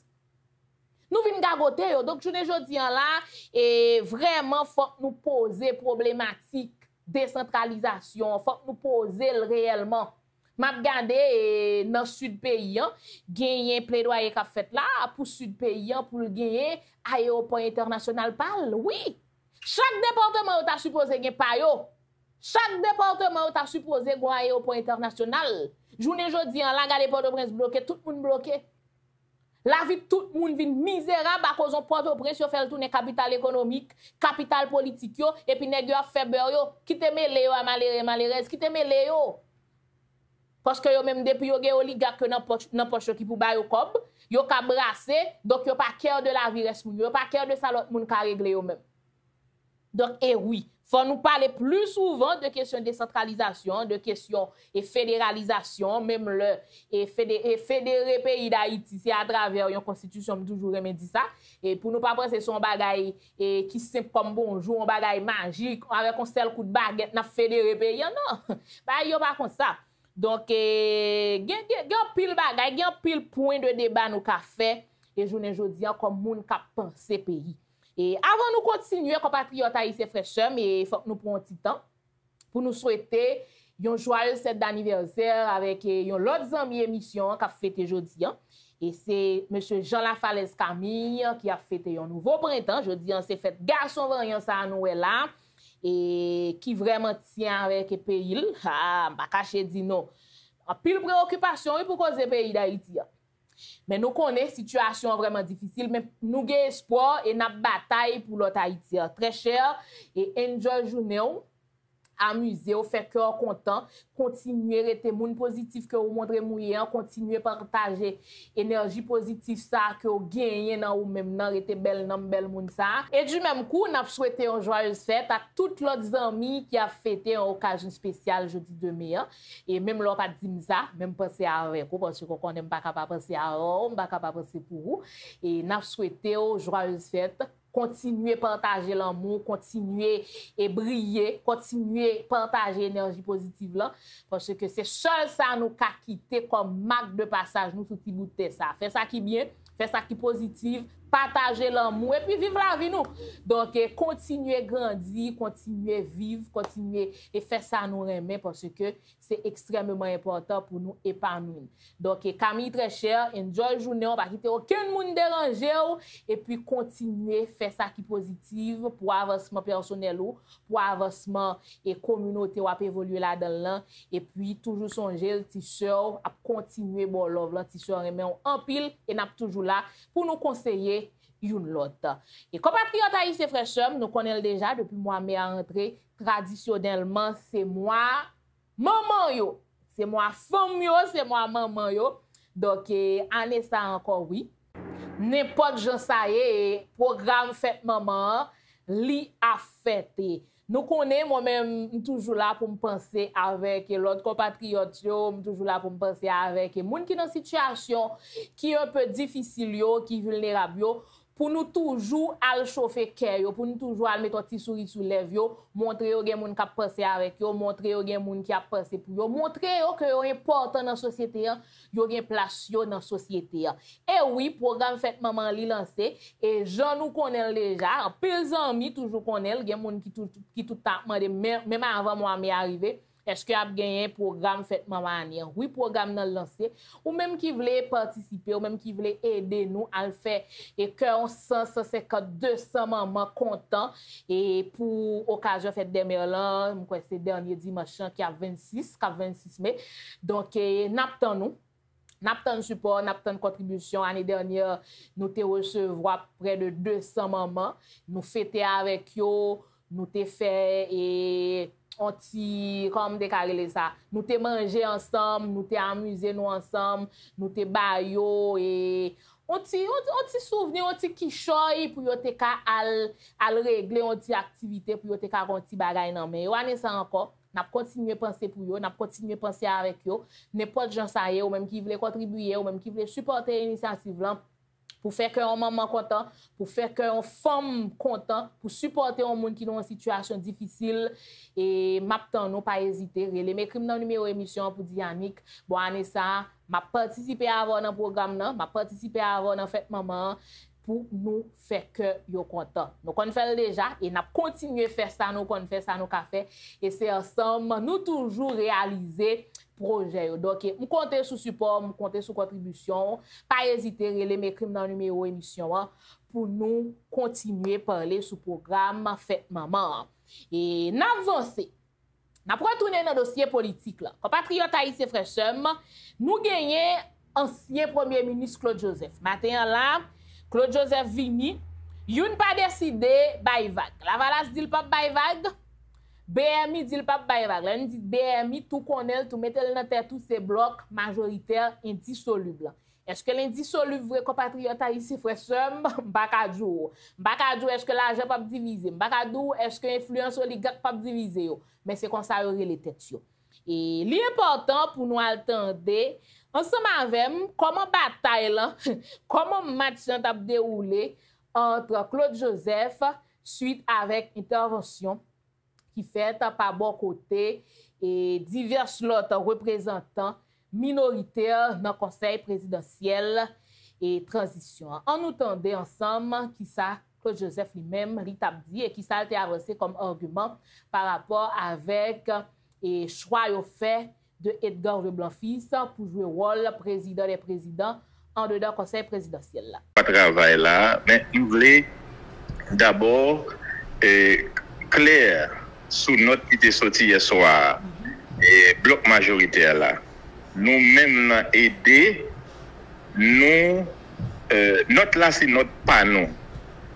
Nous vinn gagoter yo. Donc journée jodi an là et vraiment faut nous poser problématique décentralisation, faut nous poser réellement. M'a regardé dans sud pays gagner plaidoyer qu'a fait là pour sud pays pour gagner aéroport international Pal. Oui, chaque département t'a supposé gagner payo, chaque département t'a supposé gagner aéroport international. Journée jodi en la gade Port-au-Prince bloqué, tout le monde bloqué, la vie tout le monde vient misérable à cause de Port-au-Prince. Yo fait tourner capital économique, capital politique yo, et puis nèg yo a fait beurre yo qui te mêlé yo à malheureux qui te mêlé yo. Parce que yo même depuis yo gen oligarque nan poche qui pou ba yo kob, yo ka brassé, donc yo pas cœur de la vie reste moun, yo pas cœur de ça l'autre moun ka régler yo même. Donc eh oui, faut nous parler plus souvent de question de décentralisation, de question et fédéralisation, même le et fédérer pays d'Haïti c'est à travers une constitution, me toujours aimer dire ça, et pour nous pas penser son bagay et qui simple comme bonjour, un bagay magique avec un seul coup de baguette n'a fédérer pays non. Bah yo pas comme ça. Donc, gen pile point de débat nous ka fait et journée jodi an comme moun ka penser pays. Et avant nous continuer compatriotes haïtiens frères sœurs, mais faut que nous prenions un petit temps pour nous souhaiter yon joyeux fête d'anniversaire avec yon l'autre ami émission ka fêté jodi an. Et c'est monsieur Jean Lafalaise Camille qui a fêté yon nouveau printemps jodi an, c'est fête garçon variant ça nous est là. Et qui vraiment tient avec le pays. Ah, m'a caché dit non. En pile préoccupation pour cause du pays d'Haïti. Mais nous connaissons situation vraiment difficile, mais nous avons espoir et nous bataille pour l'autre Haïti. Très cher et enjoy journée. Amusez, faire cœur content, continuer à être monde positif que vous montrez mouillé, continuer à partager énergie positive ça que vous gagnez dans ou même dans être belle dans belle monde ça. Et du même coup, n'a souhaité une joyeuse fête à toutes leurs amis qui a fêté en occasion spéciale jeudi 2 mai et même leur pas dit ça, même penser à avec vous parce que on n'est pas capable penser à on pas capable penser pour vous et n'a souhaité une joyeuse fête. Continuez à partager l'amour, continuez à briller, continuez à partager l'énergie positive là, parce que c'est seul ça nous qu'a quitté comme marque de passage, nous tout bouter ça. Faites ça qui est bien, faites ça qui est positif, partagez l'amour et puis vivez la vie nous. Donc continuez à grandir, continuez à vivre, continuez et faites ça nous aimer parce que c'est extrêmement important pour nous épanouir. Donc Camille très cher, enjoy journée, on va quitter aucun monde dérangé et puis continuez faire ça qui est positif pour avancement personnel ou pour avancement et communauté ou à évoluer là-dedans et puis toujours songer ti sœur à continuer bon love là ti sœur aimer en pile et n'a toujours là pour nous conseiller une l'autre. Et compatriotes haïtiens frères sœurs, nous connaissons déjà depuis mois mai à rentrer, traditionnellement c'est moi maman yo, c'est moi femme yo, c'est moi maman yo. Donc année ça encore oui. N'importe gens ça y est, programme fête maman, li a fêté. Nous connaissons moi-même toujours là pour me penser avec l'autre compatriote, toujours là pour me penser avec les gens qui sont dans une situation qui est un peu difficile, qui est vulnérable, pour nous toujours aller chauffer cœur, pour nous toujours aller mettre un petit sourire sur les lèvres, montrer aux gens qui pensent avec eux, montrer aux gens qui pensent pour eux, montrer que c'est important dans la société, ils ont une place dans la société. Et oui, le programme Fête Maman l'a lancé, et Jean nous connaît déjà, les amis toujours connaissent, il y a des gens qui tout le temps demandent, même avant moi, mais arrivé. Est-ce que vous avez gagné un programme Fête Maman? Oui, le programme est lancé. Ou même qui voulait participer, ou même qui voulait aider nous à le faire. Et que 100, 150, 200 mamans contents. Et pour l'occasion Fête des Mères, c'est le dernier dimanche qui a 26 mai. Donc, n'attendons-nous. Nous avons de support, nous avons de contribution. L'année dernière, nous avons reçu près de 200 mamans. Nous fêtons avec eux, nous avons fait... comme décalé ça. Nous t'ai mangé ensemble, nous t'ai amusé nous ensemble, nous t'ai baillé et on t'y souvenir, on t'y kichoy pour yote ka al régler on t'y activité pour yote ka on t'y bagay nan men. Yo ane ça encore. N'a continué penser pour yo, n'a continué penser avec yo. N'importe gens ça ou même qui veulent contribuer ou même qui veulent supporter l'initiative là. Pour faire que un maman content, pour faire que une femme content, pour supporter un monde qui est dans une situation difficile. Et maintenant, non pas hésiter, relais m'écrire dans le numéro émission pour dire Yanick, bon année ça, m'a participé avant dans programme là, m'a participé avant dans Fête Maman pour nous faire que yo content. Nous on fait déjà et n'a continuer faire ça, nous on fait ça nous café et c'est ensemble nous toujours réaliser projet. Donc, vous comptez sur support, vous comptez sur contribution. Pas hésiter à les mettre dans le numéro émission pour nous continuer à parler sur le programme Fête Maman. Et nous avançons. Nous retournons dans le dossier politique. Compatriotes haïtiens frères sœurs, nous gagnons ancien Premier ministre Claude Joseph. Matin là, Claude Joseph vini, il n'a pas décidé de vague. Lavalas dit pas de vague. BMI dit le pape Bayvag. Là, on dit BMI, tout connaît, tout met dans tête, tous ces blocs majoritaires indissolubles. Est-ce que l'indissoluble, vrai compatriote haïtien, frère soeur, Mbakadjou? Mbakadjou, est-ce que l'argent pas diviser? Mbakadjou, est-ce que l'influence oligarque pas diviser? Mais c'est comme ça, les têtes. Et l'important pour nous attendre, ensemble avec comment bataille, comment match a déroulé entre Claude Joseph suite avec intervention qui fait par bon côté et divers autres représentants minoritaires dans le Conseil présidentiel et transition. On nous tendait ensemble qui ça Claude Joseph lui-même dit et qui ça a été avancé comme argument par rapport avec et choix au fait de Edgar Leblanc Fils pour jouer rôle président des présidents en dedans Conseil présidentiel. Pas travail là, mais il voulait d'abord clair sous notre qui était sorti hier soir, et bloc majoritaire là, nous-mêmes aider, nous, notre là c'est notre panneau,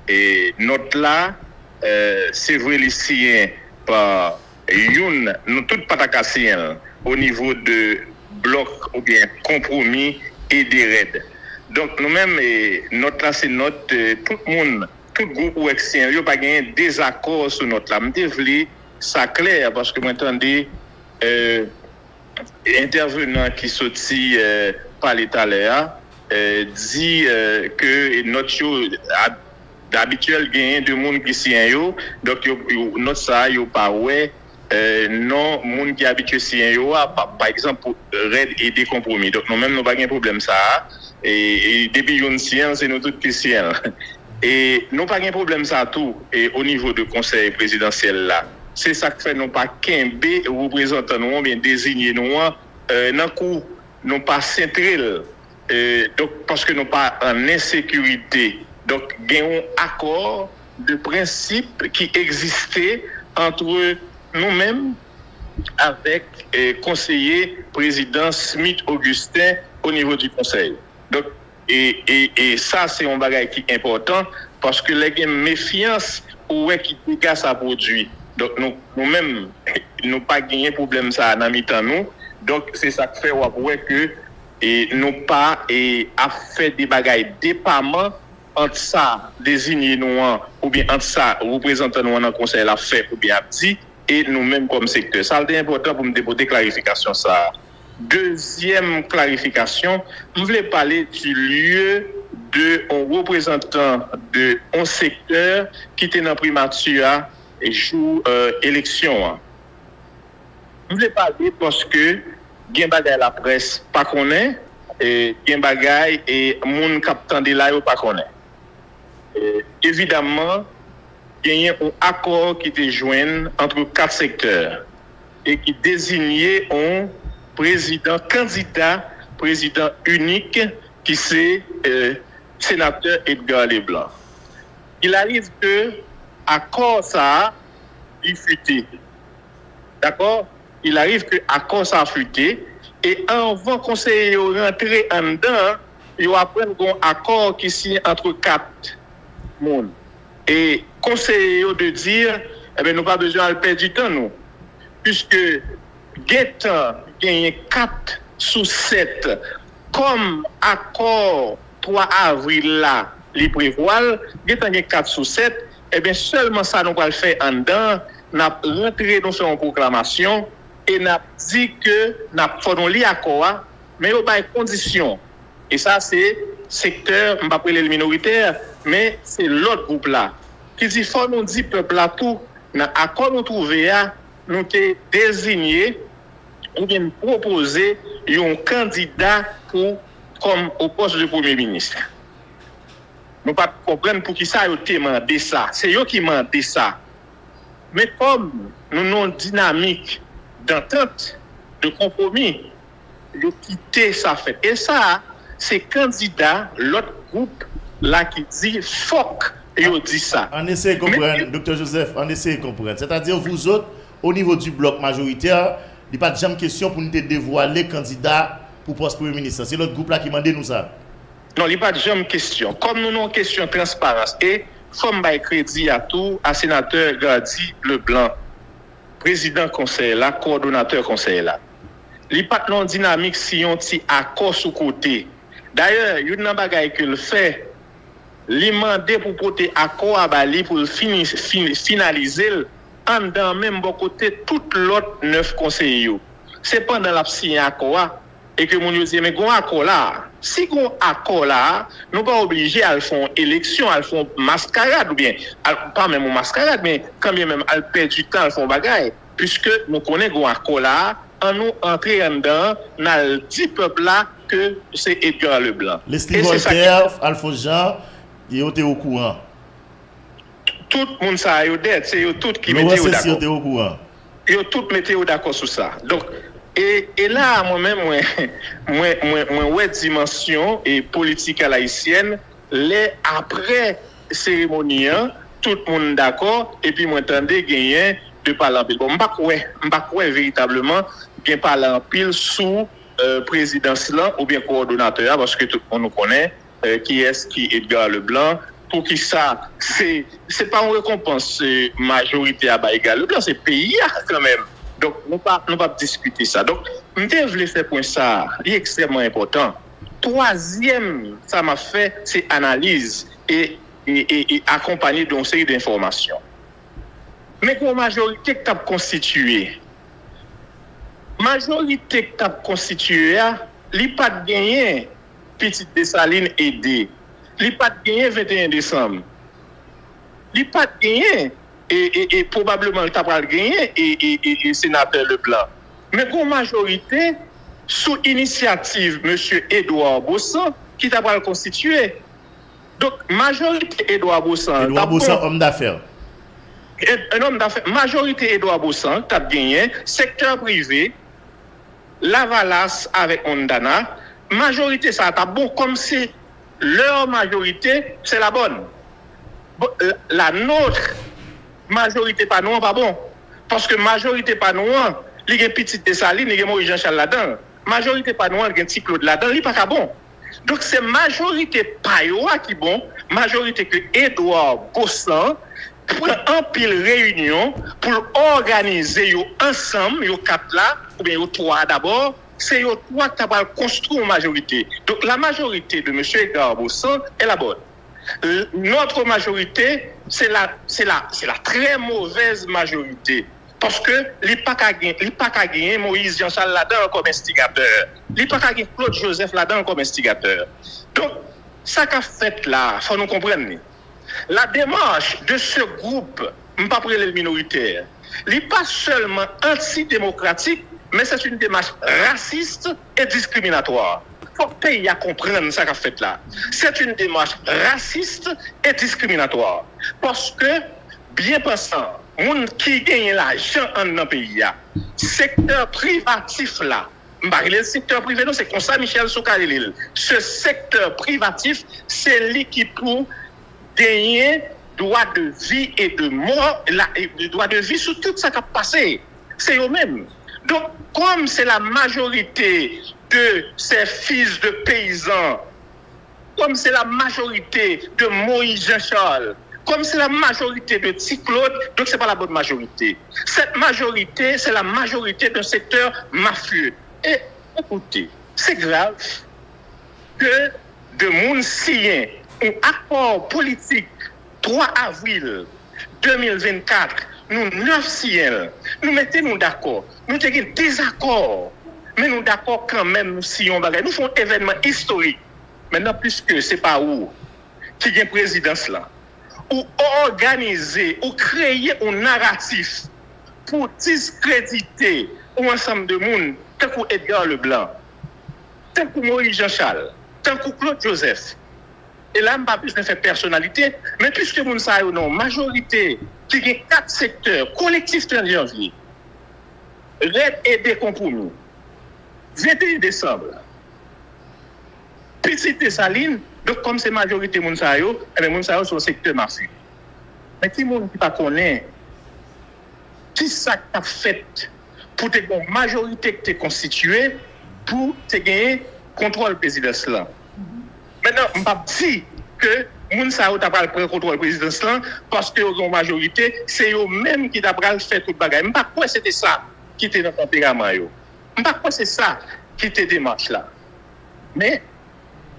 et notre là, c'est vrai les par une, nous toutes patakassiens au niveau de bloc ou bien compromis et des raids. Donc nous-mêmes, notre là c'est notre, tout le monde, tout le groupe ou extérieur, il n'y a pas de désaccord sur notre là, ça clair parce que m'entendez intervenant qui sorti par l'état là dit que notre chose habituel gain de monde qui sien yo donc notre ça yo pas ouais non monde qui habitué sien yo par exemple pour raid et des compromis donc nous même nous pas gain problème ça et depuis une sien c'est nous tout sien et nous pas gain problème ça tout et au niveau de conseil présidentiel là. C'est ça que fait non pas qu'un B représentant nous bien désigné nous non coup non pas central donc parce que nous pas en insécurité donc gagnons accord de principe qui existait entre nous-mêmes avec conseiller président Smith Augustin au niveau du conseil donc et ça c'est un bagage qui est important parce que les gens méfiance ou qui dégage ça produit. Donc, nous-mêmes, nous pas gagné problème ça dans mi-temps nous. Donc, c'est ça que fait ouais, que nous pas et a fait des bagailles dépendamment entre ça désigner nous ou bien entre ça représentant nous dans conseil la fait ou bien abdi et nous-mêmes comme secteur. Ça c'est important pour me déposer clarification ça. Deuxième clarification, je voulais parler du lieu de un représentant de un secteur qui était dans primature et jour élection. Je voulais parler parce que gen bagay la presse pas connaît et gen bagay et moun k'ap tande la yo pas connaît. Évidemment, il y a un accord qui était joint entre quatre secteurs et qui désignait un président candidat, président unique qui c'est sénateur Edgar Leblanc. Il arrive que accord ça il futé. D'accord? Il arrive que accord ça futé et avant conseiller rentrer en dedans, il apprend un accord qui signe entre quatre monde et conseiller de dire eh ben nous pas besoin de perdre du temps nous puisque Guetan gagne 4 sous 7 comme accord 3 avril là les prévoit Guetan gagne 4 sous 7 et eh bien seulement ça nous va le faire en dedans n'a rentré dans son proclamation et n'a dit que n'a fondons l'accord mais au bail condition et ça c'est secteur on va prendre les minoritaires mais c'est l'autre groupe là qui dit faut nous dit peuple là tout dans accord nous trouver nous t'ai désigné ou bien proposer un candidat pour comme au poste de premier ministre. Nous pas comprendre pour qui ça yo t'ai demandé ça, c'est yo qui demandé ça. Mais comme nous non dynamique d'entente de compromis, le quitter ça fait et ça c'est candidat l'autre groupe là qui dit fuck et on dit ça. On essaie de comprendre, Dr Joseph, on essaie de comprendre. C'est-à-dire vous autres au niveau du bloc majoritaire, il n'y a pas de jamais question pour nous dévoiler candidat pour poste premier ministre. C'est l'autre groupe là qui m'a demandé nous ça. Non, il n'y a pas de jamais question. Comme nous avons une question de transparence, et comme by crédit à tout, à sénateur Gadi Leblanc, président conseil là, coordonnateur conseil là. Il n'y a pas de dynamique si on tient accord sous côté. D'ailleurs, il y a une bagaille que le fait, il demande pour porter accord à Bali pour finaliser. En dans même bon côté tout l'autre 9 conseillers c'est pendant la signé accord et que mon dit mais gon accord là si gon accord là nous pas obligé à faire élection à faire mascarade ou bien pas même mascarade mais quand même à perdre du temps à faire bagaille puisque nous connaît gon accord là en nous entrer en dedans dans 10 peuple là que c'est Edgar Leblanc les supporters Alpha Jean ils ont été au courant. Tout le monde ça yo dette, c'est tout qui mettait au d'accord. Yo tout mettait au d'accord sur ça. Donc et là moi-même moi dimension et politique haïtienne les après cérémonie tout le monde d'accord et puis moi entendais gagner de parler en pile. Bon m'pa ouais véritablement bien parler en pile sous présidence là ou bien coordonnateur parce que tout le monde nous connaît qui est qui Edgar Leblanc. Pour qui ça, c'est pas une récompense majorité à bas égal. Le plan, c'est pays quand même. Donc, nous pas discuter ça. Donc, je voulais faire point ça. Il est extrêmement important. Troisième, ça m'a fait, c'est analyse et accompagner d'une série d'informations. Mais pour majorité que tu as constituée, il n'y a pas de gagner Petit Dessaline aidé. Il n'y a pas de gagné 21 décembre. Il n'y a pas de gagné. Et probablement, il n'y a pas de gagné et sénateur Leblanc. Mais pour majorité, sous initiative M. Edouard Boussin, qui t'a pas constitué. Donc, majorité Edouard Boussin. Edouard Boussin, homme d'affaires. Un homme d'affaires. Majorité Edouard Boussin, t'a gagné. Secteur privé, Lavalas avec Ondana. Majorité, ça t'a bon comme c'est. Leur majorité, c'est la bonne. La nôtre, majorité pas nous, pas bon. Parce que majorité pas nous, il y a Petit Dessaline, il y a Jean-Charles Laden. Majorité pas nous, il y a petit Claude Laden, il n'est pas bon. Donc c'est majorité pas qui bon, majorité que Edouard Boussin prend en pile réunion pour organiser ensemble, yo quatre là, ou bien yo trois d'abord. C'est eux trois qui ont construit une majorité. Donc la majorité de M. Edouard Boussin est la bonne. Notre majorité, c'est la très mauvaise majorité. Parce que les pas qu'à gagner Moïse Jean-Charles Laden comme instigateur. Les pas qu'à gagner Claude Joseph Laden comme instigateur. Donc, ça qu'a fait là, il faut nous comprendre. La démarche de ce groupe, pas pour les minoritaires, n'est pas seulement antidémocratique, mais c'est une démarche raciste et discriminatoire. Il faut que le pays comprenne ça qu'a fait là. C'est une démarche raciste et discriminatoire. Parce que, bien pensant, les gens qui gagnent l'argent dans le pays, le secteur privatif là, le secteur privé, c'est comme ça Michel Soukar. Ce secteur privatif, c'est lui qui pour gagner droit de vie et de mort, droit de vie sur tout ça qui a passé. C'est eux-mêmes. Donc, comme c'est la majorité de ces fils de paysans, comme c'est la majorité de Moïse Jean-Charles, comme c'est la majorité de Ti Claude, donc c'est pas la bonne majorité. Cette majorité, c'est la majorité d'un secteur mafieux. Et écoutez, c'est grave que de monde signer un accord politique 3 avril 2024, nous 9 siens, nous mettons d'accord, nous avons des désaccords, mais nous d'accord quand même, nous signons bagay. Nous faisons un événement historique. Maintenant, puisque ce n'est pas où qui est présidence là, ou organiser, ou créer un narratif pour discréditer un ensemble de monde, tant que Edgar Leblanc, tant que Maurice Jean-Charles, tant que Claude Joseph. Et là, je ne pas plus de faire personnalité, mais puisque nous savons une majorité qui a 4 secteurs, collectif 30 janvier, Red et des compromis, 21 décembre, Petit Dessaline, donc comme c'est majorité de Mounsayo, et Mounsayo sont secteur mafieux. Mais qui ne pas connaît, qui ça a fait pour que la majorité qui est constituée pour gagner le contrôle présidentiel? Maintenant, je ne pas dire que les gens qui ont pris le contrôle de la présidence, parce qu'ils ont une majorité, c'est eux-mêmes qui ont fait tout le bagage. Je ne pas quoi c'était ça qui était dans le tempérament. Je ne pas quoi c'est ça qui était démarche là. Mais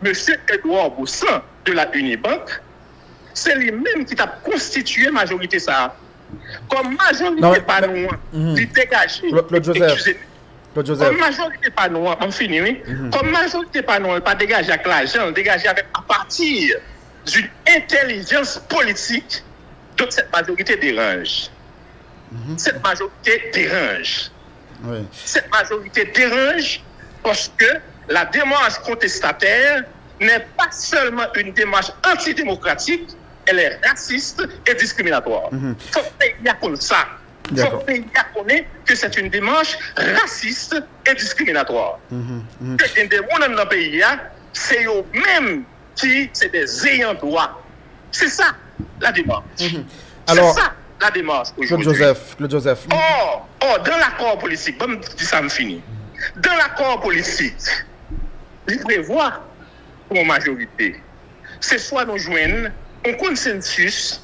M. Edouard Boussin de la Unibank, c'est lui-même qui a constitué la majorité ça. Comme majorité panouan, il dégage. Comme majorité pas noire, on finit, oui. Comme majorité pas noire, pas dégagée avec l'argent, dégagée avec à partir d'une intelligence politique, donc cette majorité dérange. Cette majorité dérange. Oui. Cette majorité dérange parce que la démarche contestataire n'est pas seulement une démarche antidémocratique, elle est raciste et discriminatoire. Faut qu'il y a comme ça. Il faut reconnaître que c'est une démarche raciste et discriminatoire. Que les gens dans le pays, c'est eux-mêmes qui sont des ayants droit. C'est ça la démarche. C'est ça la démarche aujourd'hui. Claude Joseph. Or, dans l'accord politique, bon, ça me finit. Dans l'accord politique, il prévoit pour la majorité, c'est soit nous joindre un consensus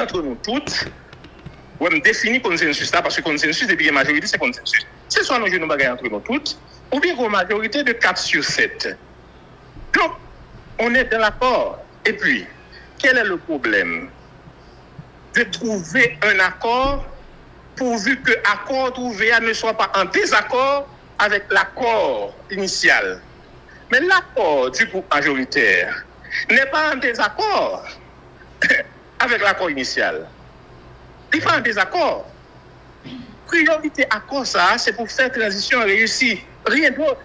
entre nous toutes. Oui, je définis consensus là, parce que consensus, depuis la majorité, c'est consensus. C'est soit nous jouons nos bagages entre nous toutes, ou bien une majorité de 4 sur 7. Donc, on est dans l'accord. Et puis, quel est le problème? De trouver un accord, pourvu que l'accord trouvé ne soit pas en désaccord avec l'accord initial. Mais l'accord du groupe majoritaire n'est pas en désaccord avec l'accord initial. Il faut un désaccord. Priorité accord, ça, c'est pour faire transition réussie. Rien d'autre.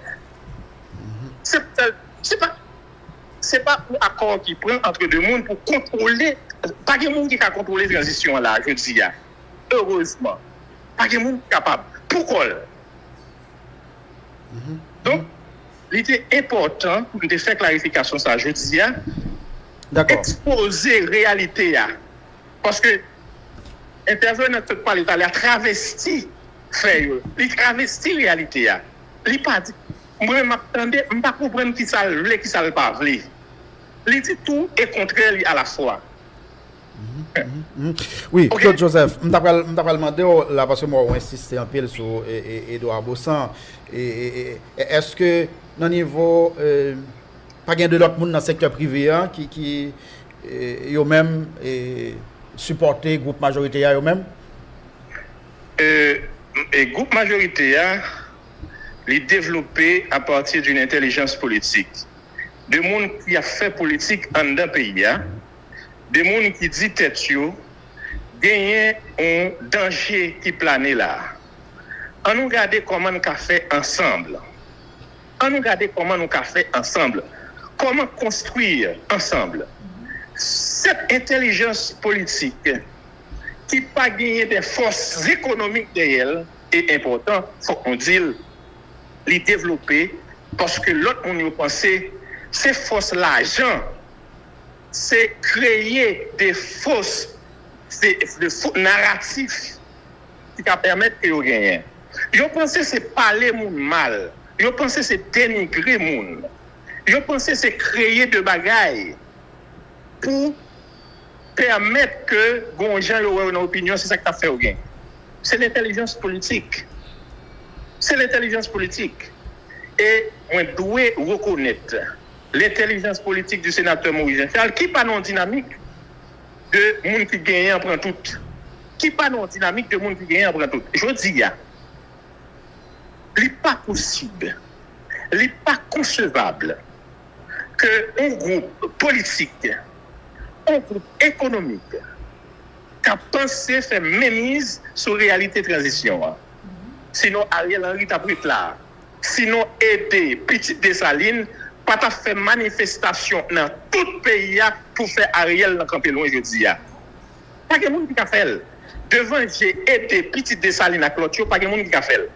C'est pas un accord qui prend entre deux mondes pour contrôler. Pas de monde qui a contrôlé la transition là, je dis. Heureusement. Pas de monde capable. Pourquoi? Donc, il était important pour nous faire clarification ça, je dis. D'accord. Exposer réalité là. Parce que intervenant ne peut pas l'État, il a travesti, frère. Il a travesti la réalité. Il n'a pas dit, moi, je m'attendais, je ne comprends pas qui ça le veut, qui ça le pas veut. Il dit tout et contraire à la fois. Oui, okay. Claude Joseph, je t'ai demandé, là, parce que moi, on insiste un peu sur Edouard Boussin. Est-ce que, dans le niveau pas de l'autre monde dans le secteur privé hein, qui eux-mêmes supporter groupe majorité à eux-mêmes. Et groupe majorité a les développé à partir d'une intelligence politique. Des monde qui a fait politique en d'un pays a, des monde qui dit têtio, gagner un danger qui planait là. On nous regarde comment nous avons fait ensemble. Comment construire ensemble. Cette intelligence politique qui n'a pas gagné des forces économiques derrière est importante, il faut qu'on dise, les développer, parce que l'autre, on y pense, ces forces-là, l'argent, c'est créer des fausses, des faux narratifs qui permettent que vous gagnez. Je pense que c'est parler mal, je pense que c'est dénigrer monde, je pense que c'est créer de bagailles pour permettre que Gonjan ait une opinion, c'est ça que tu as fait au gain. C'est l'intelligence politique. Et on doit reconnaître l'intelligence politique du sénateur Maurice Jean-Charles, qui n'est pas non dynamique de monde qui gagne en prend tout. Je dis, il n'est pas possible, il n'est pas concevable qu'un groupe politique, un groupe économique qui a pensé faire mémise sur la réalité de transition. Sinon, Ariel Henry t'a pris là. Sinon, aider Petit Dessaline, pas t'a fait manifestation dans tout le pays pour faire Ariel dans le camp loin, je dis. Pas de monde qui a fait. Devant, j'ai aidé Petit Dessaline à Clôture, pas de monde qui a fait.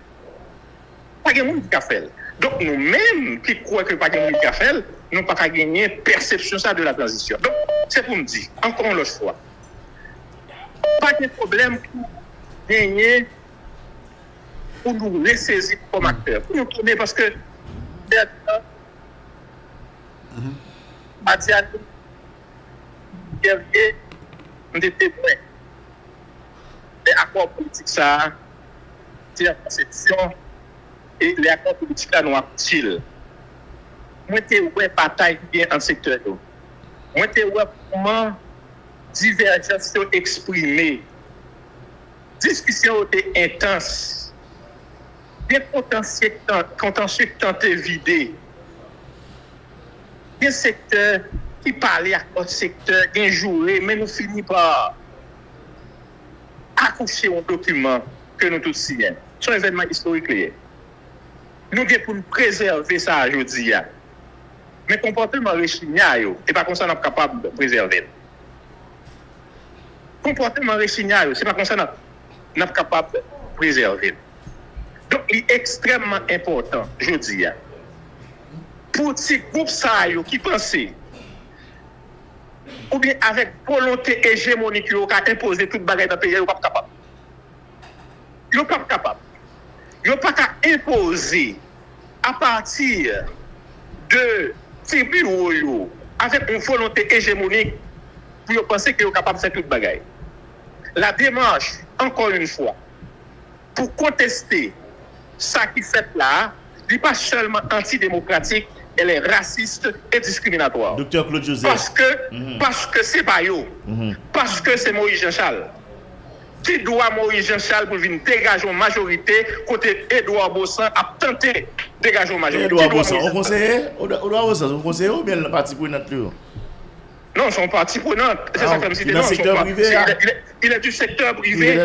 Donc, nous-mêmes qui croyons que pas de monde qui a fait, nous n'avons pas gagné perception de la transition. Donc, c'est pour me dire, encore une autre fois, pas de problème pour gagner, pour nous ressaisir comme acteurs, pour nous tourner parce que on était prêts. Les accords politiques, ça, c'est la conception, et les accords politiques, là, nous avons-ils. Moi, je suis en bataille qui est en secteur. Moi, je suis comment divergence exprimée. Discussion était intense. Bien contentieux tenté vidé. Bien secteur qui parlait à l'autre secteur, bien joué, mais nous finissons par accoucher un document que nous tous signons. C'est un événement historique. Nous devons préserver ça aujourd'hui. Mais comportement réchigna yo, c'est pas comme ça qu'on est capable de préserver. Donc, il est extrêmement important, je dis, pour ces groupes qui pensent, ou bien avec volonté hégémonique, qui ont imposé toute bagarre dans le pays, ils ne sont pas capables. Ils ne sont pas imposer à partir de tribus avec une volonté hégémonique pour penser qu'ils sont capables de faire toute bagaille. La démarche, encore une fois, pour contester ça qui fait là, n'est pas seulement antidémocratique, elle est raciste et discriminatoire. Docteur Claude Joseph. Parce que c'est Bayo, parce que c'est Maurice Jean-Charles. Qui doit Maurice Jean-Charles pour venir dégager une majorité côté Edouard Boussin a tenté dégager une majorité. Edouard Boussin, on conseille Edouard Boussin, on conseille ou bien le parti prenant plus? Non, son parti prenant, c'est ça comme si c'était il est du secteur privé. Il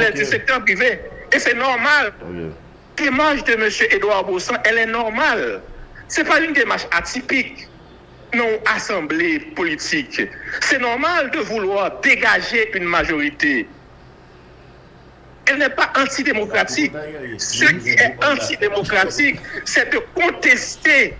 est du secteur privé. Et c'est normal. La démarche de M. Edouard Boussin, elle est normale. Ce n'est pas une démarche atypique. Non, assemblée politique. C'est normal de vouloir dégager une majorité. Elle n'est pas antidémocratique. Ce qui est antidémocratique, c'est de contester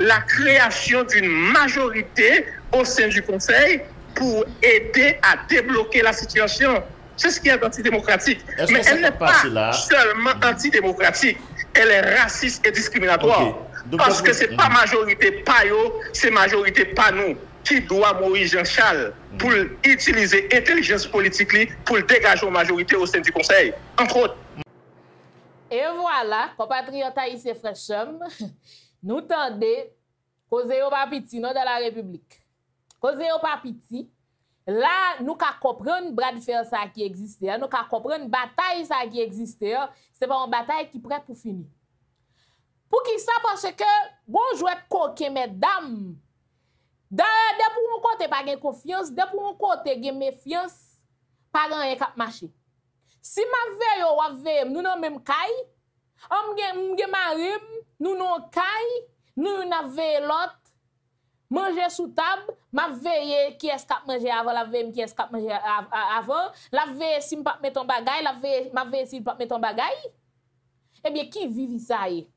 la création d'une majorité au sein du Conseil pour aider à débloquer la situation. C'est ce qui est antidémocratique. Mais elle n'est pas seulement antidémocratique, elle est raciste et discriminatoire. Parce que ce n'est pas majorité payo, c'est majorité pas nous. Qui doit Maurice Jean-Charles pour utiliser l'intelligence politique pour dégager une majorité au sein du Conseil, entre autres. Et voilà, compatriotes haïtiens, frères, nous tendez Cause yo pas petit non dans la République. Cause yo pas petit. Là, nous ka comprendre bras de fer ça qui existe, nous ka comprendre bataille ça qui existe, c'est pas une bataille qui prête pour finir. Pour qui ça parce que bon jouet coquin mesdames. Dès pour mon côté pas gain confiance, dès pour mon côté gain méfiance, pas rien cap marcher. Si ma veille ou a veille, nous non même caille, on gain marim, nous non caille, nous n'a veille l'autre. Manger sous table, ma veille qui est cap manger avant la veille qui est cap manger avant, la veille si m'pa mettre en bagaille, la veille ma veille si m'pa mettre en bagaille. Eh bien qui vit ça y?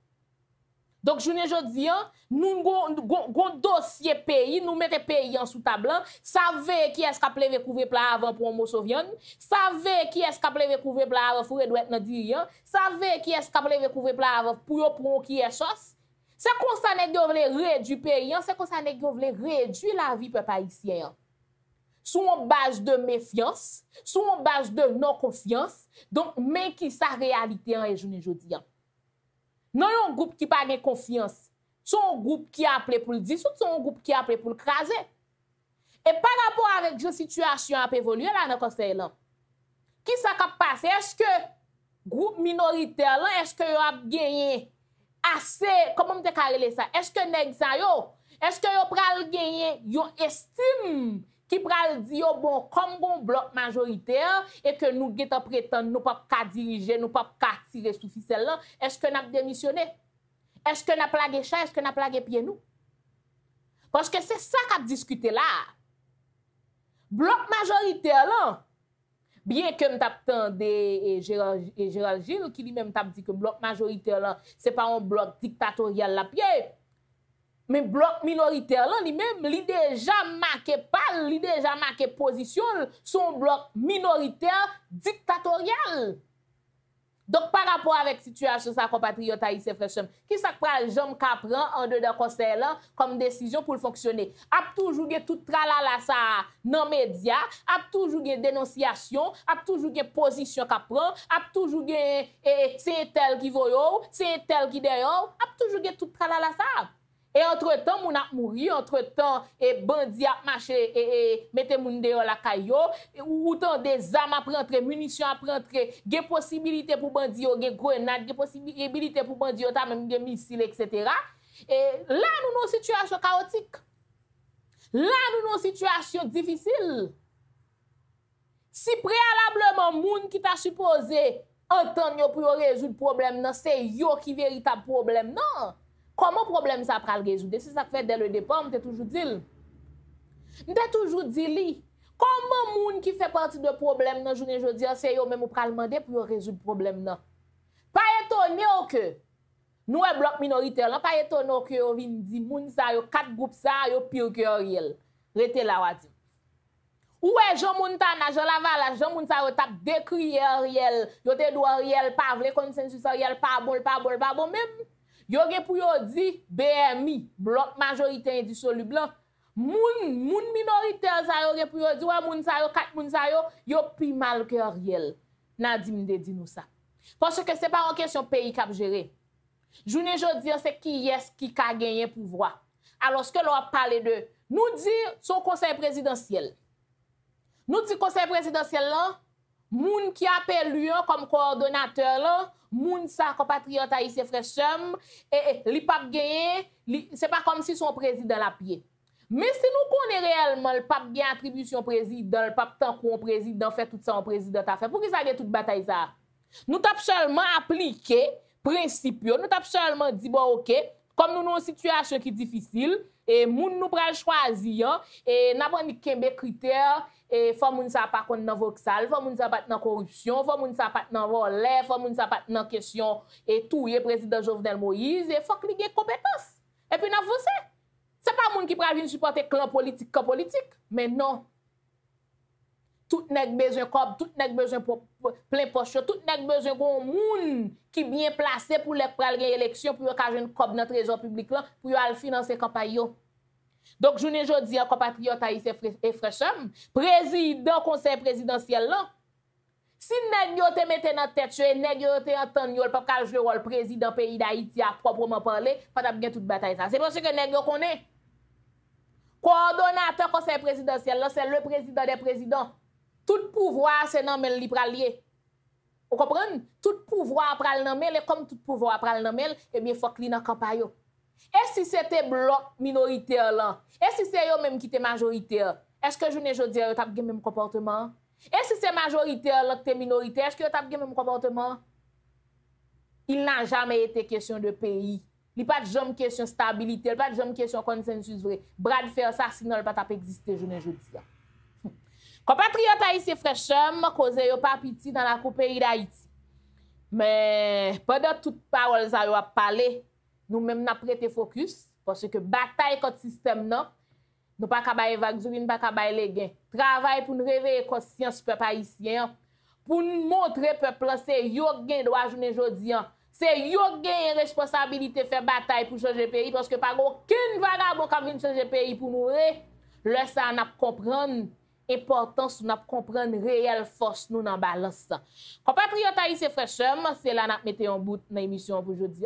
Donc journée jodi an, nous gon dossier pays, nous mettez pays en sous table, savez qui est cap lever couvre plat avant pour mon sauvion, savez qui est cap lever couvre plat avant fouré doit nan dirian, savez qui est cap lever couvre plat avant pour qui est sauce. C'est comme ça que vous voulez réduire pays, c'est comme ça que vous voulez réduire la vie peuple haïtien. Sous une base de méfiance, sous une base de non-confiance, donc mais qui sa réalité en journée jodi an. Non, un groupe qui pas de confiance. C'est un groupe qui a appelé pour le dissoudre, c'est un groupe qui a appelé pour le craser. Et par rapport avec la situation a évolué là dans le conseil là. Qui ça qui a passé? Est-ce que groupe minoritaire là, est-ce que yo a gagné assez, comment on te carrele ça? Est-ce que nèg ça yo, est-ce que yo pral gagner yon estime qui pral di yo bon comme bon bloc majoritaire et que nous gètan prétendre nous pas ka diriger, nous pas ka tirer sous ficelle là, est-ce que n'a démissionné? Est-ce que n'a plagué chat, est-ce que n'a plagué pied nous? Parce que c'est ça qu'a discuté là. Bloc majoritaire là. Bien que m'tap tande Gérald Gilles qui lui-même t'a dit que bloc majoritaire là, c'est pas un bloc dictatorial la pierre. Mais bloc minoritaire là lui-même, lui déjà marqué pas, lui déjà marqué position, son bloc minoritaire dictatorial. Donc par rapport avec situation sa compatriote haïtien frère, qui ça pral jambe ka pran en dedans conseil là comme décision pour fonctionner. A toujours gen tout tralala ça dans média, a toujours gen dénonciation, a toujours gen position ka pran, a toujours gen c'est tel qui voyo, c'est tel qui dehors, a toujours gen tout tralala ça. Et entre-temps, moun a mouri, entre-temps, bandi a marché, mette moun dehors la kayo, ou tant des armes à prendre, munitions à prendre, des possibilités pour bandi yo, des grenades, des possibilités pour bandi yo, même des missiles, etc. Et là, nous avons une situation chaotique. Là, nous avons une situation difficile. Si préalablement, moun qui t'a supposé entendre pour résoudre le problème, c'est yo qui véritable problème, non? Comment problème ça pral résoudre? C'est ça que fait dès le départ, on t'a toujours dit. On t'a toujours dit comment moun qui fait partie de problème dans journée jodi c'est yo même ou pral demander pour résoudre problème là. Pas étonné que nous un bloc minoritaire là, pas étonné que yo vinn di moun ça yo quatre groupes ça yo pire que Ariel. Rete là wa di. Ouais, Jean Montana, Jean Lavalas, Jean Montana, yo tap décrier Ariel, yo te doit Ariel pas vle consensus Ariel pas bon même. Yo gen pou yo di BMI, bloc majorité indissoluble blanc. Moun minoritaire sa yo gen pou yo di ouais moun sa yo quatre moun sa yo yo pi mal que Ariel. N'a di m'de di nous ça. Parce que c'est pas en question pays k'ap gérer. Journée jodi c'est qui est qui ka gagner pouvoir. Alors que l'on a parlé de nous dire son conseil présidentiel. Nous dit conseil présidentiel là moun qui appelle lui comme coordonnateur là moun sa compatriote haïtien frère chum li pap gagné c'est pas comme si son président la pied mais si nous connaît réellement le pap bien attribution président le pap tant qu'on président fait tout ça en président a fait pour qui ça gagne toute bataille ça nous tap seulement appliquer principe nous tap seulement dit bon OK comme nous une situation qui difficile et moun nous pral choisir et n'a pas kembe critère et faut moun sa pas konn nan voxal, faut moun sa pas nan corruption, faut moun sa pas nan volé, faut moun sa pas nan question et touye président Jovenel Moïse et faut qu'il ait compétence. Et puis n'avancer. C'est pas moun qui pral vinn supporter clan politique, mais non. Tout nèg besoin cob, tout nèg besoin plein poche, tout nèg besoin gon moun qui bien placé pour les pral gagner élection pour ka joine cob dans trésor public là pour al financer campagne yo. Donc, journée jodi, compatriote haïtien et frère président conseil présidentiel là, Si nèg yo te mette nan tèt yo, nèg yo te entend yo, pa ka jouer rôle président pays d'Haïti à proprement parler, pa t'a gen toute bataille ça. C'est parce que nèg yo connaît. Coordonnateur conseil présidentiel, c'est le président des présidents. Tout pouvoir c'est nan men li pral lié. Vous comprenez? Tout pouvoir pral nan men, et comme tout pouvoir pral nan men, eh bien faut que li nan campagne. Et si c'était bloc minoritaire là, et si c'est eux même qui étaient majoritaire, est-ce que journée jodi yo t'a gen même comportement? Et si c'est majoritaire là que minoritaire, est-ce que yo t'a gen même comportement? Il n'a jamais été question de pays. Il n'y a pas de jamais question de stabilité, il n'y a pas de jamais question de consensus vrai. Bras de fer, ça, sinon, il n'y a pas d'exister, je ne dis pas. Compatriotes haïtiens, frères, chums, causez yo pas piti dans la coupe pays d'Haïti. Mais pendant toute parole, ça yo a parlé, nous-mêmes n'a prêté focus, parce que bataille contre le système, non, nous pas kabaye vague, nous pas kabaye les gains. Travail pour nous réveiller conscience, peuple haïtien, pour nous montrer, peuple, c'est yo gain droit journée aujourd'hui. C'est yo gain responsabilité faire bataille pour changer pays parce que pas aucun vagabond qui vient changer pays pour nous. Le ça n'a comprendre importance, n'a comprendre réelle force nous dans balance. Compatriotes haïtiens frères chums, c'est là n'a metté en bout dans émission pour aujourd'hui.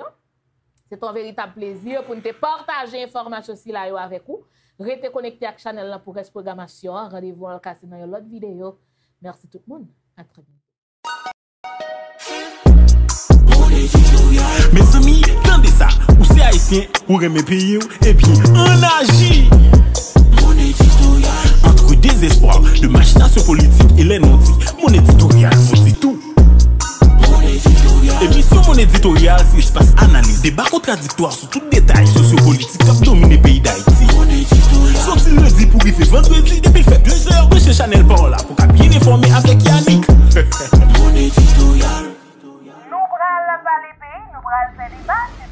C'est un véritable plaisir pour nous partager information si là avec vous. Restez connecté à Channel là pour reste programmation. Rendez-vous en casse dans l'autre vidéo. Merci tout le monde. À très bientôt. Mes amis, tendez ça, ou c'est haïtien, ou remet pays, et puis on agit. Mon éditorial. Entre désespoir, de machination politique et les non-dits, mon éditorial vous dit tout. Mon éditorial. Émission Mon éditorial, c'est espace analyse, débat contradictoire sur tout détail sociopolitique qui a dominé le pays d'Haïti. Mon éditorial. Sorti le lundi pour y faire vendredi, depuis il fait 2 heures de chez Channel Paul là, pour bien informer avec Yanick. Mon éditorial. Nous bras la vallée, nous bras le débat.